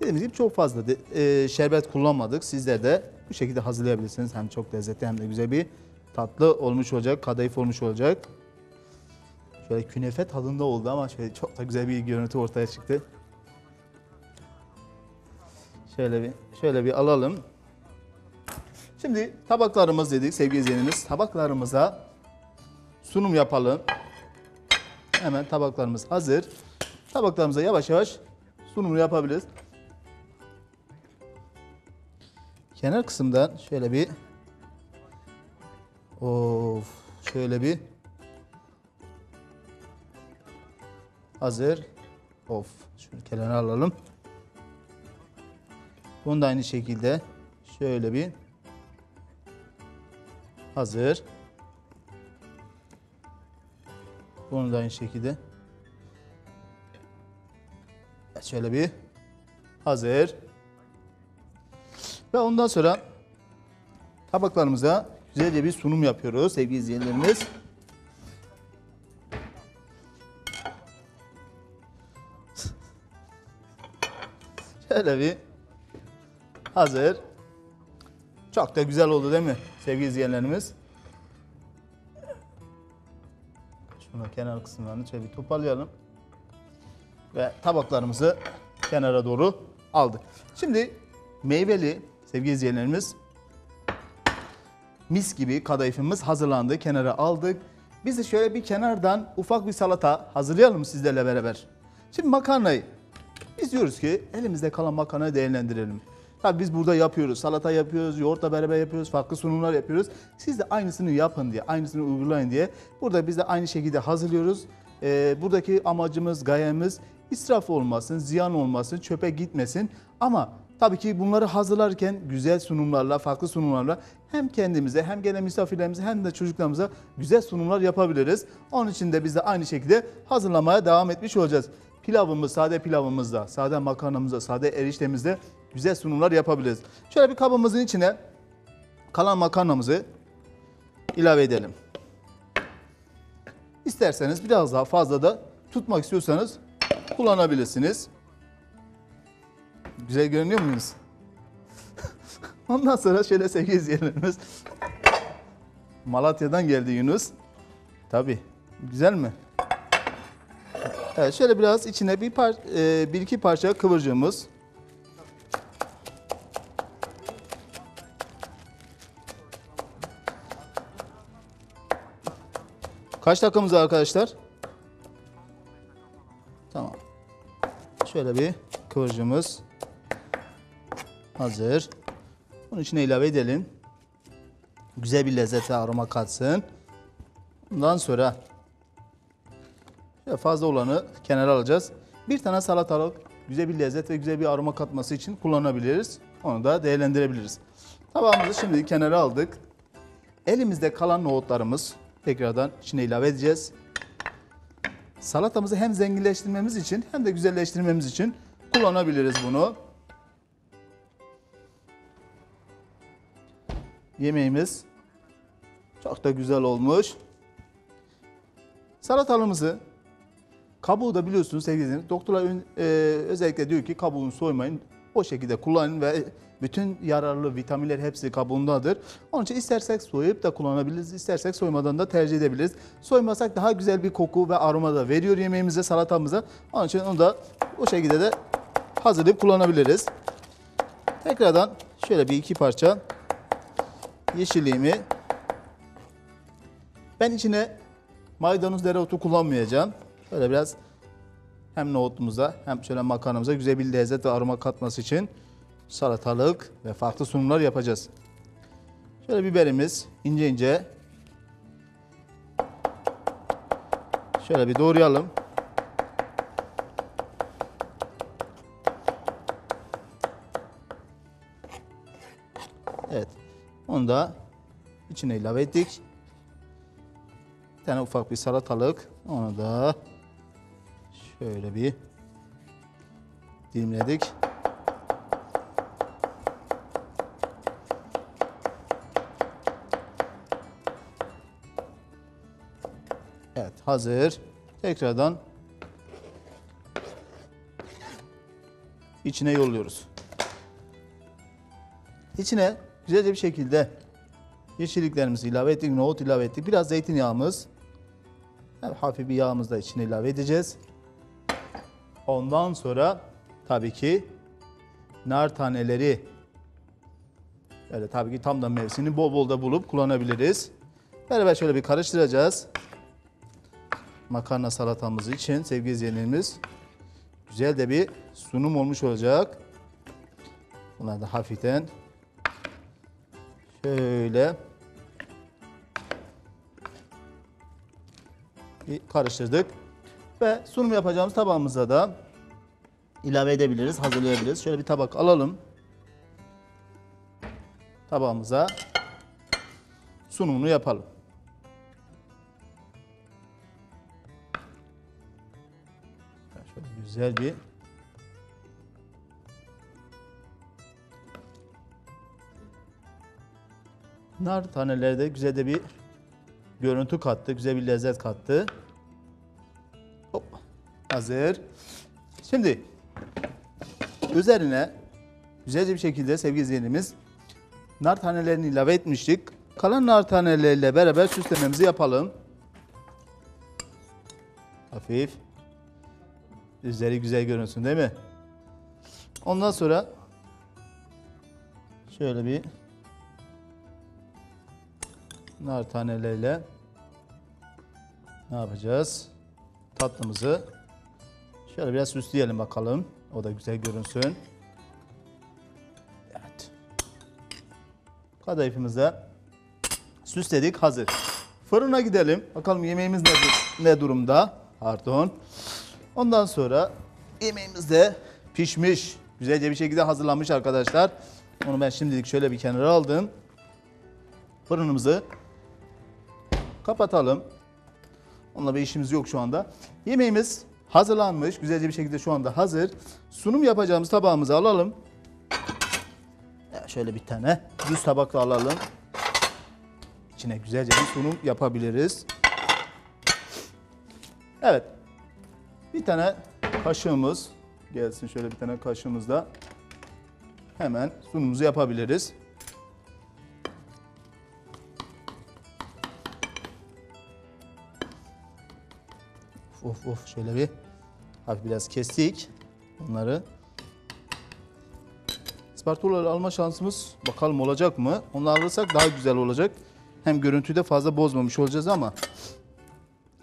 Dediğimiz gibi çok fazla e, şerbet kullanmadık. Sizler de bu şekilde hazırlayabilirsiniz. Hem çok lezzetli hem de güzel bir tatlı olmuş olacak, kadayıf olmuş olacak. Şöyle künefe tadında oldu ama şöyle çok da güzel bir görüntü ortaya çıktı. Şöyle bir şöyle bir alalım. Şimdi tabaklarımız dedik sevgili izleyenimiz. Tabaklarımıza sunum yapalım. Hemen tabaklarımız hazır. Tabaklarımıza yavaş yavaş sunumunu yapabiliriz. Kenar kısımdan şöyle bir of şöyle bir hazır. Of şunu kenara alalım. Bunu da aynı şekilde şöyle bir hazır. Bunu da aynı şekilde. Şöyle bir hazır. Ve ondan sonra tabaklarımıza güzelce bir sunum yapıyoruz sevgili izleyenlerimiz. Şöyle bir hazır. Çok da güzel oldu değil mi sevgili izleyenlerimiz? Şunu kenar kısımlarını şöyle bir toparlayalım. Ve tabaklarımızı kenara doğru aldık. Şimdi meyveli sevgili izleyenlerimiz, mis gibi kadayıfımız hazırlandı. Kenara aldık. Biz de şöyle bir kenardan ufak bir salata hazırlayalım sizlerle beraber. Şimdi makarnayı biz diyoruz ki elimizde kalan makarnayı değerlendirelim. Tabii biz burada yapıyoruz. Salata yapıyoruz, yoğurtla beraber yapıyoruz, farklı sunumlar yapıyoruz. Siz de aynısını yapın diye, aynısını uygulayın diye. Burada biz de aynı şekilde hazırlıyoruz. Ee, buradaki amacımız, gayemiz israf olmasın, ziyan olmasın, çöpe gitmesin. Ama tabii ki bunları hazırlarken güzel sunumlarla, farklı sunumlarla hem kendimize hem gelen misafirlerimize hem de çocuklarımıza güzel sunumlar yapabiliriz. Onun için de biz de aynı şekilde hazırlamaya devam etmiş olacağız. Pilavımız, sade pilavımızda, sade makarnamızda, sade eriştemizde güzel sunumlar yapabiliriz. Şöyle bir kabımızın içine kalan makarnamızı ilave edelim. İsterseniz biraz daha fazla da tutmak istiyorsanız kullanabilirsiniz. Güzel görünüyor muyuz? Ondan sonra şöyle sevgili izleyenlerimiz. Malatya'dan geldi Yunus. Tabii. Güzel mi? Evet, şöyle biraz içine bir, par e, bir iki parça kıvırcığımız. Kaç dakikamız var arkadaşlar? Tamam. Şöyle bir kıvırcığımız hazır. Bunun içine ilave edelim. Güzel bir lezzete, aroma katsın. Bundan sonra fazla olanı kenara alacağız. Bir tane salatalık güzel bir lezzet ve güzel bir aroma katması için kullanabiliriz. Onu da değerlendirebiliriz. Tabağımızı şimdi kenara aldık. Elimizde kalan nohutlarımız tekrardan içine ilave edeceğiz. Salatamızı hem zenginleştirmemiz için hem de güzelleştirmemiz için kullanabiliriz bunu. Yemeğimiz çok da güzel olmuş. Salatalığımızı, kabuğu da biliyorsunuz sevgili izleyiciler, doktorlar e, özellikle diyor ki kabuğunu soymayın. O şekilde kullanın ve bütün yararlı vitaminler hepsi kabuğundadır. Onun için istersek soyup da kullanabiliriz, istersek soymadan da tercih edebiliriz. Soymasak daha güzel bir koku ve aroma da veriyor yemeğimize, salatamıza. Onun için onu da o şekilde de hazırlayıp kullanabiliriz. Tekrardan şöyle bir iki parça yeşilliğimi, ben içine maydanoz, dereotu kullanmayacağım. Böyle biraz hem nohutumuza hem şöyle makarnamıza güzel bir lezzet ve aroma katması için salatalık ve farklı sunumlar yapacağız. Şöyle biberimiz ince ince şöyle bir doğrayalım. Evet, onu da içine ilave ettik. Bir tane ufak bir salatalık, onu da şöyle bir dilimledik. Evet, hazır. Tekrardan içine yolluyoruz. İçine güzelce bir şekilde yeşilliklerimizi ilave ettik, nohut ilave ettik. Biraz zeytinyağımız, yani hafif bir yağımız da içine ilave edeceğiz. Ondan sonra tabii ki nar taneleri, böyle tabii ki tam da mevsimini bol bol da bulup kullanabiliriz. Beraber şöyle bir karıştıracağız. Makarna salatamız için sevgili izleyenlerimiz güzel de bir sunum olmuş olacak. Bunları da hafiften şöyle bir karıştırdık. Ve sunum yapacağımız tabağımıza da ilave edebiliriz, hazırlayabiliriz. Şöyle bir tabak alalım. Tabağımıza sunumunu yapalım. Şöyle güzel bir nar taneleri de güzel de bir görüntü kattı, güzel bir lezzet kattı. Hazır. Şimdi üzerine güzelce bir şekilde sevgili izleyenimiz nar tanelerini ilave etmiştik. Kalan nar taneleriyle beraber süslememizi yapalım. Hafif. Üzeri güzel görünsün değil mi? Ondan sonra şöyle bir nar taneleriyle ne yapacağız? Tatlımızı şöyle biraz süsleyelim bakalım. O da güzel görünsün. Evet. Kadayıfımızı süsledik. Hazır. Fırına gidelim. Bakalım yemeğimiz ne, ne durumda. Pardon. Ondan sonra yemeğimiz de pişmiş. Güzelce bir şekilde hazırlanmış arkadaşlar. Onu ben şimdilik şöyle bir kenara aldım. Fırınımızı kapatalım. Onunla bir işimiz yok şu anda. Yemeğimiz hazırlanmış. Güzelce bir şekilde şu anda hazır. Sunum yapacağımız tabağımızı alalım. Şöyle bir tane düz tabakla alalım. İçine güzelce bir sunum yapabiliriz. Evet. Bir tane kaşığımız gelsin. Şöyle bir tane kaşığımızla hemen sunumumuzu yapabiliriz. Of of, şöyle bir hafif biraz kestik bunları. Ispartulaları alma şansımız bakalım olacak mı? Onu alırsak daha güzel olacak. Hem görüntüyü de fazla bozmamış olacağız ama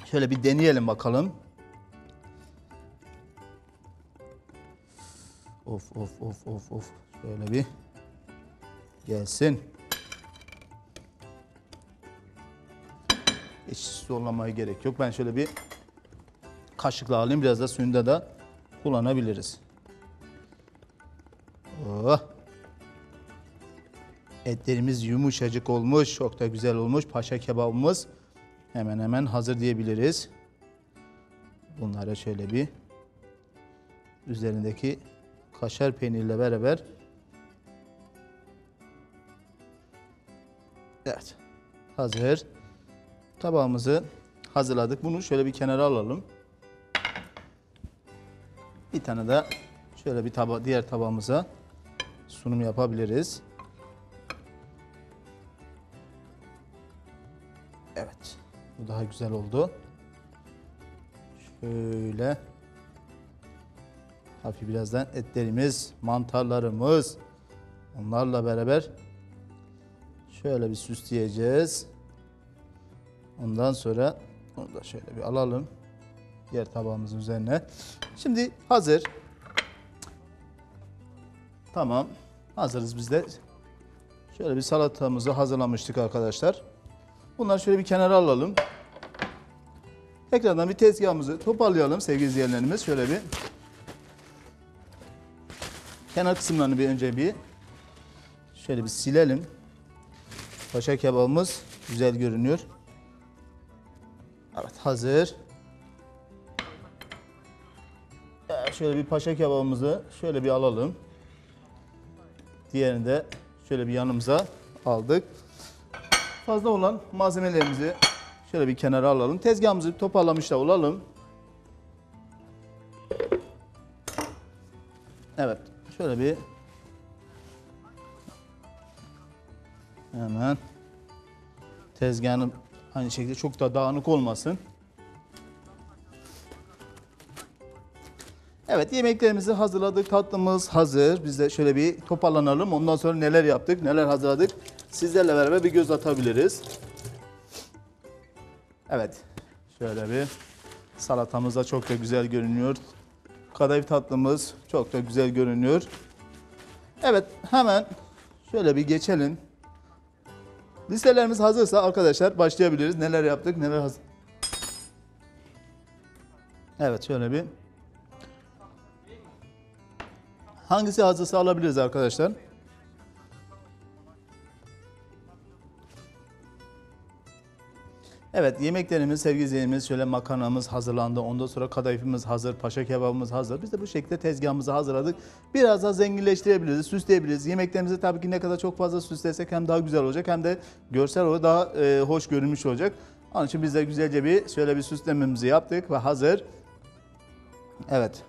şöyle bir deneyelim bakalım. Of of of of of. Şöyle bir Gelsin. Hiç zorlamaya gerek yok. Ben şöyle bir kaşıkla alayım. Biraz da suyunda da kullanabiliriz. Oh. Etlerimiz yumuşacık olmuş. Çok da güzel olmuş. Paşa kebabımız hemen hemen hazır diyebiliriz. Bunlara şöyle bir üzerindeki kaşar peynirle beraber. Evet. Hazır. Tabağımızı hazırladık. Bunu şöyle bir kenara alalım. Bir tane de şöyle bir taba diğer tabağımıza sunum yapabiliriz. Evet. Bu daha güzel oldu. Şöyle hafif birazdan etlerimiz, mantarlarımız onlarla beraber şöyle bir süsleyeceğiz. Ondan sonra onu da şöyle bir alalım diğer tabağımızın üzerine. Şimdi hazır. Tamam. Hazırız biz de. Şöyle bir salatamızı hazırlamıştık arkadaşlar. Bunları şöyle bir kenara alalım. Tekrardan bir tezgahımızı toparlayalım sevgili izleyenlerimiz. Şöyle bir kenar kısımlarını bir önce bir şöyle bir silelim. Paşa kebabımız güzel görünüyor. Evet, hazır. Şöyle bir paşa kebabımızı şöyle bir alalım. Diğerini de şöyle bir yanımıza aldık. Fazla olan malzemelerimizi şöyle bir kenara alalım. Tezgahımızı bir toparlamış da olalım. Evet, şöyle bir hemen tezgahını aynı şekilde çok da dağınık olmasın. Evet, yemeklerimizi hazırladık. Tatlımız hazır. Biz de şöyle bir toparlanalım. Ondan sonra neler yaptık, neler hazırladık sizlerle beraber bir göz atabiliriz. Evet, şöyle bir salatamız da çok da güzel görünüyor. Kadayıf tatlımız çok da güzel görünüyor. Evet, hemen şöyle bir geçelim. Listelerimiz hazırsa arkadaşlar başlayabiliriz. Neler yaptık, neler hazır. Evet, şöyle bir. Hangisi hazırsa alabiliriz arkadaşlar. Evet, yemeklerimiz, sevgili izleyicilerimiz, şöyle makarnamız hazırlandı. Ondan sonra kadayıfımız hazır, paşa kebabımız hazır. Biz de bu şekilde tezgahımızı hazırladık. Biraz daha zenginleştirebiliriz, süsleyebiliriz. Yemeklerimizi tabii ki ne kadar çok fazla süslesek hem daha güzel olacak hem de görsel olarak daha e, hoş görünmüş olacak. Onun için biz de güzelce bir şöyle bir süslememizi yaptık ve hazır. Evet.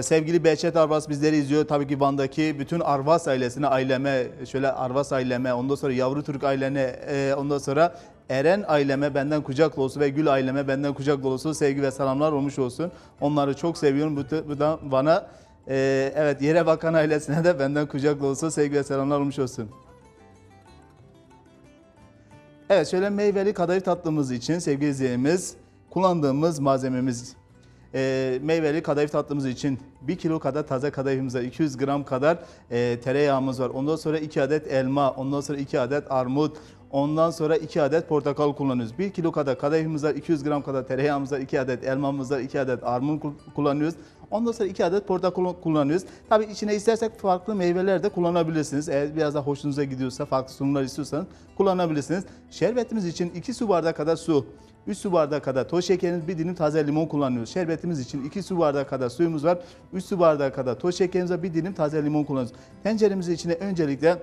Sevgili Behçet Arvas bizleri izliyor. Tabii ki Van'daki bütün Arvas ailesine, aileme, şöyle Arvas aileme, ondan sonra Yavrutürk ailene, ondan sonra Eren aileme benden kucak dolusu ve Gül aileme benden kucak dolusu sevgi ve selamlar olmuş olsun. Onları çok seviyorum. Bu da bana, evet, yere bakan ailesine de benden kucak dolusu sevgi ve selamlar olmuş olsun. Evet, şöyle meyveli kadayıf tatlımız için sevgili izleyicilerimiz kullandığımız malzememiz. E, meyveli kadayıf tatlımız için bir kilo kadar taze kadayıfımıza iki yüz gram kadar e, tereyağımız var. Ondan sonra iki adet elma, ondan sonra iki adet armut, ondan sonra iki adet portakal kullanıyoruz. bir kilo kadar kadayıfımız var, iki yüz gram kadar tereyağımız var, iki adet elmamız var, iki adet armut kullanıyoruz. Ondan sonra iki adet portakal kullanıyoruz. Tabii içine istersek farklı meyveler de kullanabilirsiniz. Eğer biraz daha hoşunuza gidiyorsa, farklı sunumlar istiyorsanız kullanabilirsiniz. Şerbetimiz için iki su bardağı kadar su, üç su bardağı kadar toz şekerimiz, bir dilim taze limon kullanıyoruz. Şerbetimiz için iki su bardağı kadar suyumuz var. üç su bardağı kadar toz şekerimiz var, bir dilim taze limon kullanıyoruz. Tenceremizin içine öncelikle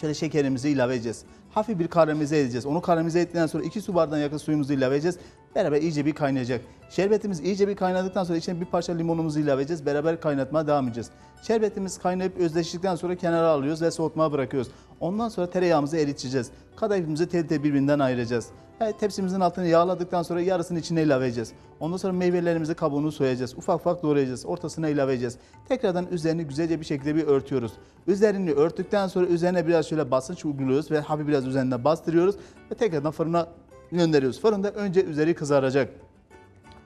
şöyle şekerimizi ilave edeceğiz. Hafif bir karamelize edeceğiz. Onu karamelize ettikten sonra iki su bardağına yakın suyumuzu ilave edeceğiz. Beraber iyice bir kaynayacak. Şerbetimiz iyice bir kaynadıktan sonra içine bir parça limonumuzu ilave edeceğiz. Beraber kaynatmaya devam edeceğiz. Şerbetimiz kaynayıp özleştikten sonra kenara alıyoruz ve soğutmaya bırakıyoruz. Ondan sonra tereyağımızı eriteceğiz. Kadayıfımızı tel tel birbirinden ayıracağız. Evet, tepsimizin altını yağladıktan sonra yarısını içine ilave edeceğiz. Ondan sonra meyvelerimizi kabuğunu soyacağız. Ufak ufak doğrayacağız. Ortasına ilave edeceğiz. Tekrardan üzerini güzelce bir şekilde bir örtüyoruz. Üzerini örttükten sonra üzerine biraz şöyle basınç uyguluyoruz ve hafif biraz üzerine bastırıyoruz ve tekrardan fırına gönderiyoruz. Fırında önce üzeri kızaracak.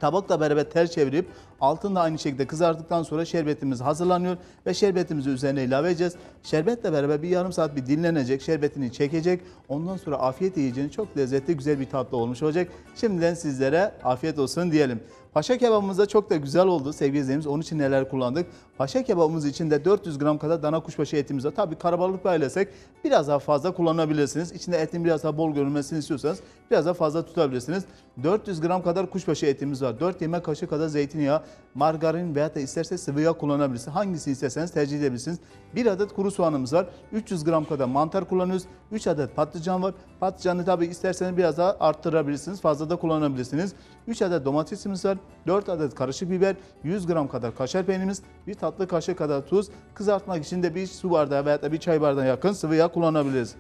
Tabakla beraber ters çevirip Altını da aynı şekilde kızarttıktan sonra şerbetimiz hazırlanıyor ve şerbetimizi üzerine ilave edeceğiz. Şerbetle beraber bir yarım saat bir dinlenecek, şerbetini çekecek. Ondan sonra afiyet yiyeceğiniz çok lezzetli, güzel bir tatlı olmuş olacak. Şimdiden sizlere afiyet olsun diyelim. Paşa kebabımız da çok da güzel oldu sevgili izleyicilerimiz. Onun için neler kullandık? Paşa kebabımız için de dört yüz gram kadar dana kuşbaşı etimiz var. Tabii karabalık paylasak biraz daha fazla kullanabilirsiniz. İçinde etin biraz daha bol görünmesini istiyorsanız biraz daha fazla tutabilirsiniz. dört yüz gram kadar kuşbaşı etimiz var. dört yemek kaşığı kadar zeytinyağı, margarin veya da isterse sıvı yağ kullanabilirsiniz. Hangisi isterseniz tercih edebilirsiniz. bir adet kuru soğanımız var. üç yüz gram kadar mantar kullanıyoruz. üç adet patlıcan var. Patlıcanı tabii isterseniz biraz daha arttırabilirsiniz. Fazla da kullanabilirsiniz. üç adet domatesimiz var. dört adet karışık biber, yüz gram kadar kaşar peynirimiz, bir tatlı kaşığı kadar tuz, kızartmak için de bir su bardağı veya da bir çay bardağı yakın sıvı yağ kullanabiliriz.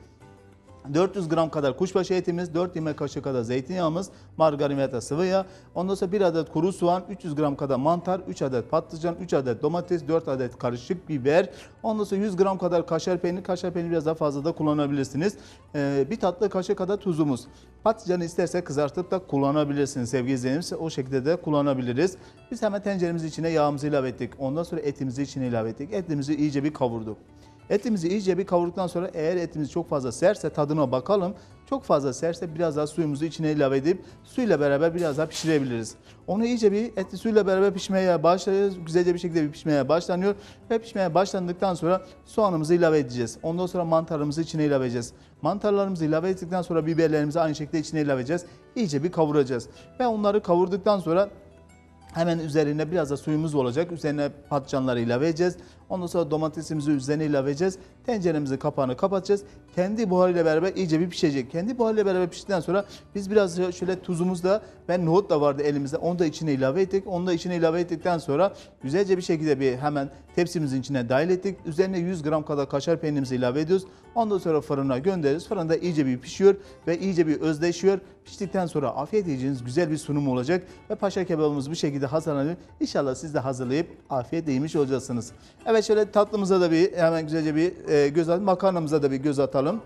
dört yüz gram kadar kuşbaşı etimiz, dört yemek kaşığı kadar zeytinyağımız, margarin veya da sıvı yağ. Ondan sonra bir adet kuru soğan, üç yüz gram kadar mantar, üç adet patlıcan, üç adet domates, dört adet karışık biber. Ondan sonra yüz gram kadar kaşar peynir, kaşar peyniri biraz daha fazla da kullanabilirsiniz. Ee, bir tatlı kaşığı kadar tuzumuz. Patlıcanı isterse kızartıp da kullanabilirsiniz sevgili izleyicilerimiz. O şekilde de kullanabiliriz. Biz hemen tenceremizin içine yağımızı ilave ettik. Ondan sonra etimizi içine ilave ettik. Etimizi iyice bir kavurduk. Etimizi iyice bir kavurduktan sonra eğer etimiz çok fazla serse tadına bakalım. Çok fazla serse biraz daha suyumuzu içine ilave edip suyla beraber biraz daha pişirebiliriz. Onu iyice bir etli suyla beraber pişmeye başlıyoruz. Güzelce bir şekilde bir pişmeye başlanıyor. Ve pişmeye başlandıktan sonra soğanımızı ilave edeceğiz. Ondan sonra mantarımızı içine ilave edeceğiz. Mantarlarımızı ilave ettikten sonra biberlerimizi aynı şekilde içine ilave edeceğiz. İyice bir kavuracağız. Ve onları kavurduktan sonra hemen üzerine biraz da suyumuz olacak. Üzerine patlıcanları ilave edeceğiz. Ondan sonra domatesimizi üzerine ilave edeceğiz. Tenceremizin kapağını kapatacağız. Kendi buharıyla beraber iyice bir pişecek. Kendi buharıyla beraber piştikten sonra biz biraz şöyle tuzumuz da ve nohut da vardı elimizde. Onu da içine ilave ettik. Onu da içine ilave ettikten sonra güzelce bir şekilde bir hemen tepsimizin içine dahil ettik. Üzerine yüz gram kadar kaşar peynirimizi ilave ediyoruz. Ondan sonra fırına gönderiyoruz. Fırında iyice bir pişiyor ve iyice bir özleşiyor. Piştikten sonra afiyet yiyeceğiniz güzel bir sunum olacak. Ve paşa kebabımız bu şekilde hazırlanıyor. İnşallah siz de hazırlayıp afiyet yemiş olacaksınız. Evet. Evet, şöyle tatlımıza da bir hemen güzelce bir e, göz atalım. Makarnamıza da bir göz atalım.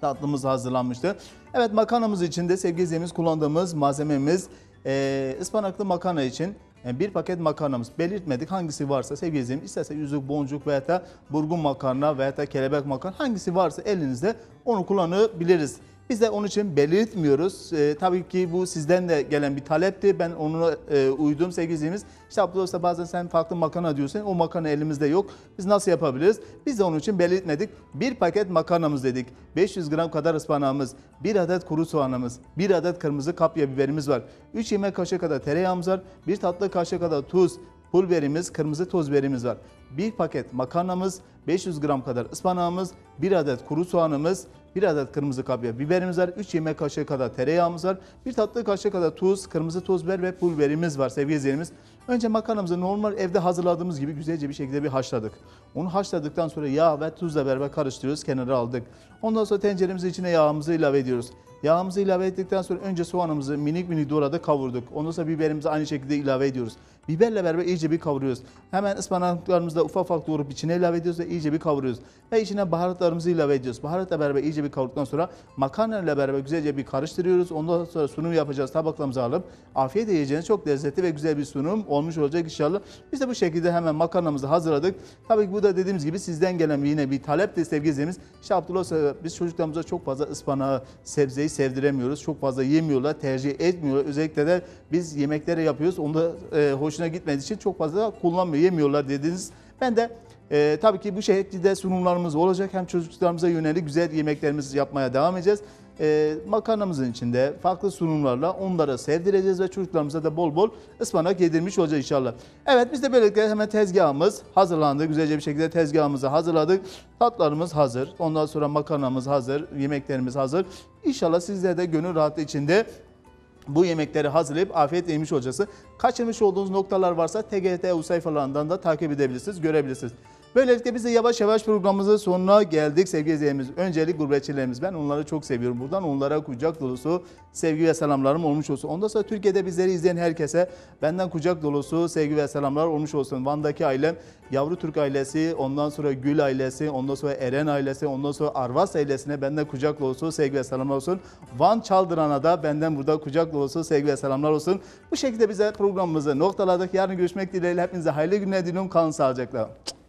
Tatlımız hazırlanmıştı. Evet, makarnamız için de sevgili izleyicilerimiz kullandığımız malzememiz e, ıspanaklı makarna için. Yani bir paket makarnamız, belirtmedik hangisi varsa sevgili izleyicilerim, isterse yüzük, boncuk veya da burgun makarna veya da kelebek makarna, hangisi varsa elinizde onu kullanabiliriz. Biz de onun için belirtmiyoruz. Ee, tabii ki bu sizden de gelen bir talepti. Ben ona e, uydum sevgili izleyicilerimiz. İşte Abdullah Usta, bazen sen farklı makarna diyorsun. O makarna elimizde yok. Biz nasıl yapabiliriz? Biz de onun için belirtmedik. Bir paket makarnamız dedik. beş yüz gram kadar ıspanağımız, bir adet kuru soğanımız, bir adet kırmızı kapya biberimiz var. üç yemek kaşığı kadar tereyağımız var. bir tatlı kaşığı kadar tuz, pul biberimiz, kırmızı toz biberimiz var. bir paket makarnamız, beş yüz gram kadar ıspanağımız, bir adet kuru soğanımız, bir adet kırmızı kapya biberimiz var, üç yemek kaşığı kadar tereyağımız var, bir tatlı kaşığı kadar tuz, kırmızı toz biber ve pul biberimiz var sevgili izleyicilerimiz. Önce makarnamızı normal evde hazırladığımız gibi güzelce bir şekilde bir haşladık. Onu haşladıktan sonra yağ ve tuzla beraber karıştırıyoruz, kenara aldık. Ondan sonra tenceremizin içine yağımızı ilave ediyoruz. Yağımızı ilave ettikten sonra önce soğanımızı minik minik doğradık, kavurduk. Ondan sonra biberimizi aynı şekilde ilave ediyoruz. Biberle beraber iyice bir kavuruyoruz. Hemen ıspanaklarımızı da ufak ufak doğrup içine ilave ediyoruz ve iyice bir kavuruyoruz. Ve içine baharatlarımızı ilave ediyoruz. Baharatla beraber iyice bir kavurduktan sonra makarnayla beraber güzelce bir karıştırıyoruz. Ondan sonra sunum yapacağız. Tabaklarımızı alıp afiyet yiyeceğiniz çok lezzetli ve güzel bir sunum olmuş olacak inşallah. Biz de bu şekilde hemen makarnamızı hazırladık. Tabii ki bu da dediğimiz gibi sizden gelen yine bir talep de sevgili izleyicilerimiz. İşte Abdullah, biz çocuklarımıza çok fazla ıspanağı, sebzeyi sevdiremiyoruz. Çok fazla yemiyorlar, tercih etmiyorlar. Özellikle de biz yemeklere yapıyoruz. Onda e, hoş hoşuna gitmediği için çok fazla kullanmıyor, yemiyorlar dediniz. Ben de e, tabii ki bu şekilde sunumlarımız olacak. Hem çocuklarımıza yönelik güzel yemeklerimizi yapmaya devam edeceğiz. E, makarnamızın içinde farklı sunumlarla onlara sevdireceğiz ve çocuklarımıza da bol bol ıspanak yedirmiş olacağız inşallah. Evet, biz de böylelikle hemen tezgahımız hazırlandı. Güzelce bir şekilde tezgahımızı hazırladık. Tatlarımız hazır. Ondan sonra makarnamız hazır. Yemeklerimiz hazır. İnşallah sizler de gönül rahatlığı içinde bu yemekleri hazırlayıp afiyet yemiş olacaksınız. Kaçırmış olduğunuz noktalar varsa T G R T E U sayfalarından da takip edebilirsiniz, görebilirsiniz. Böylelikle biz de yavaş yavaş programımızın sonuna geldik sevgili izleyicilerimiz. Öncelik gurbetçilerimiz. Ben onları çok seviyorum. Buradan onlara kucak dolusu sevgi ve selamlarım olmuş olsun. Ondan sonra Türkiye'de bizleri izleyen herkese benden kucak dolusu sevgi ve selamlar olmuş olsun. Van'daki ailem, Yavrutürk ailesi, ondan sonra Gül ailesi, ondan sonra Eren ailesi, ondan sonra Arvas ailesine benden kucak dolusu sevgi ve selamlar olsun. Van Çaldıran'a da benden burada kucak dolusu sevgi ve selamlar olsun. Bu şekilde bize programımızı noktaladık. Yarın görüşmek dileğiyle hepinize hayırlı günler diliyorum. Kalın sağlıcakla.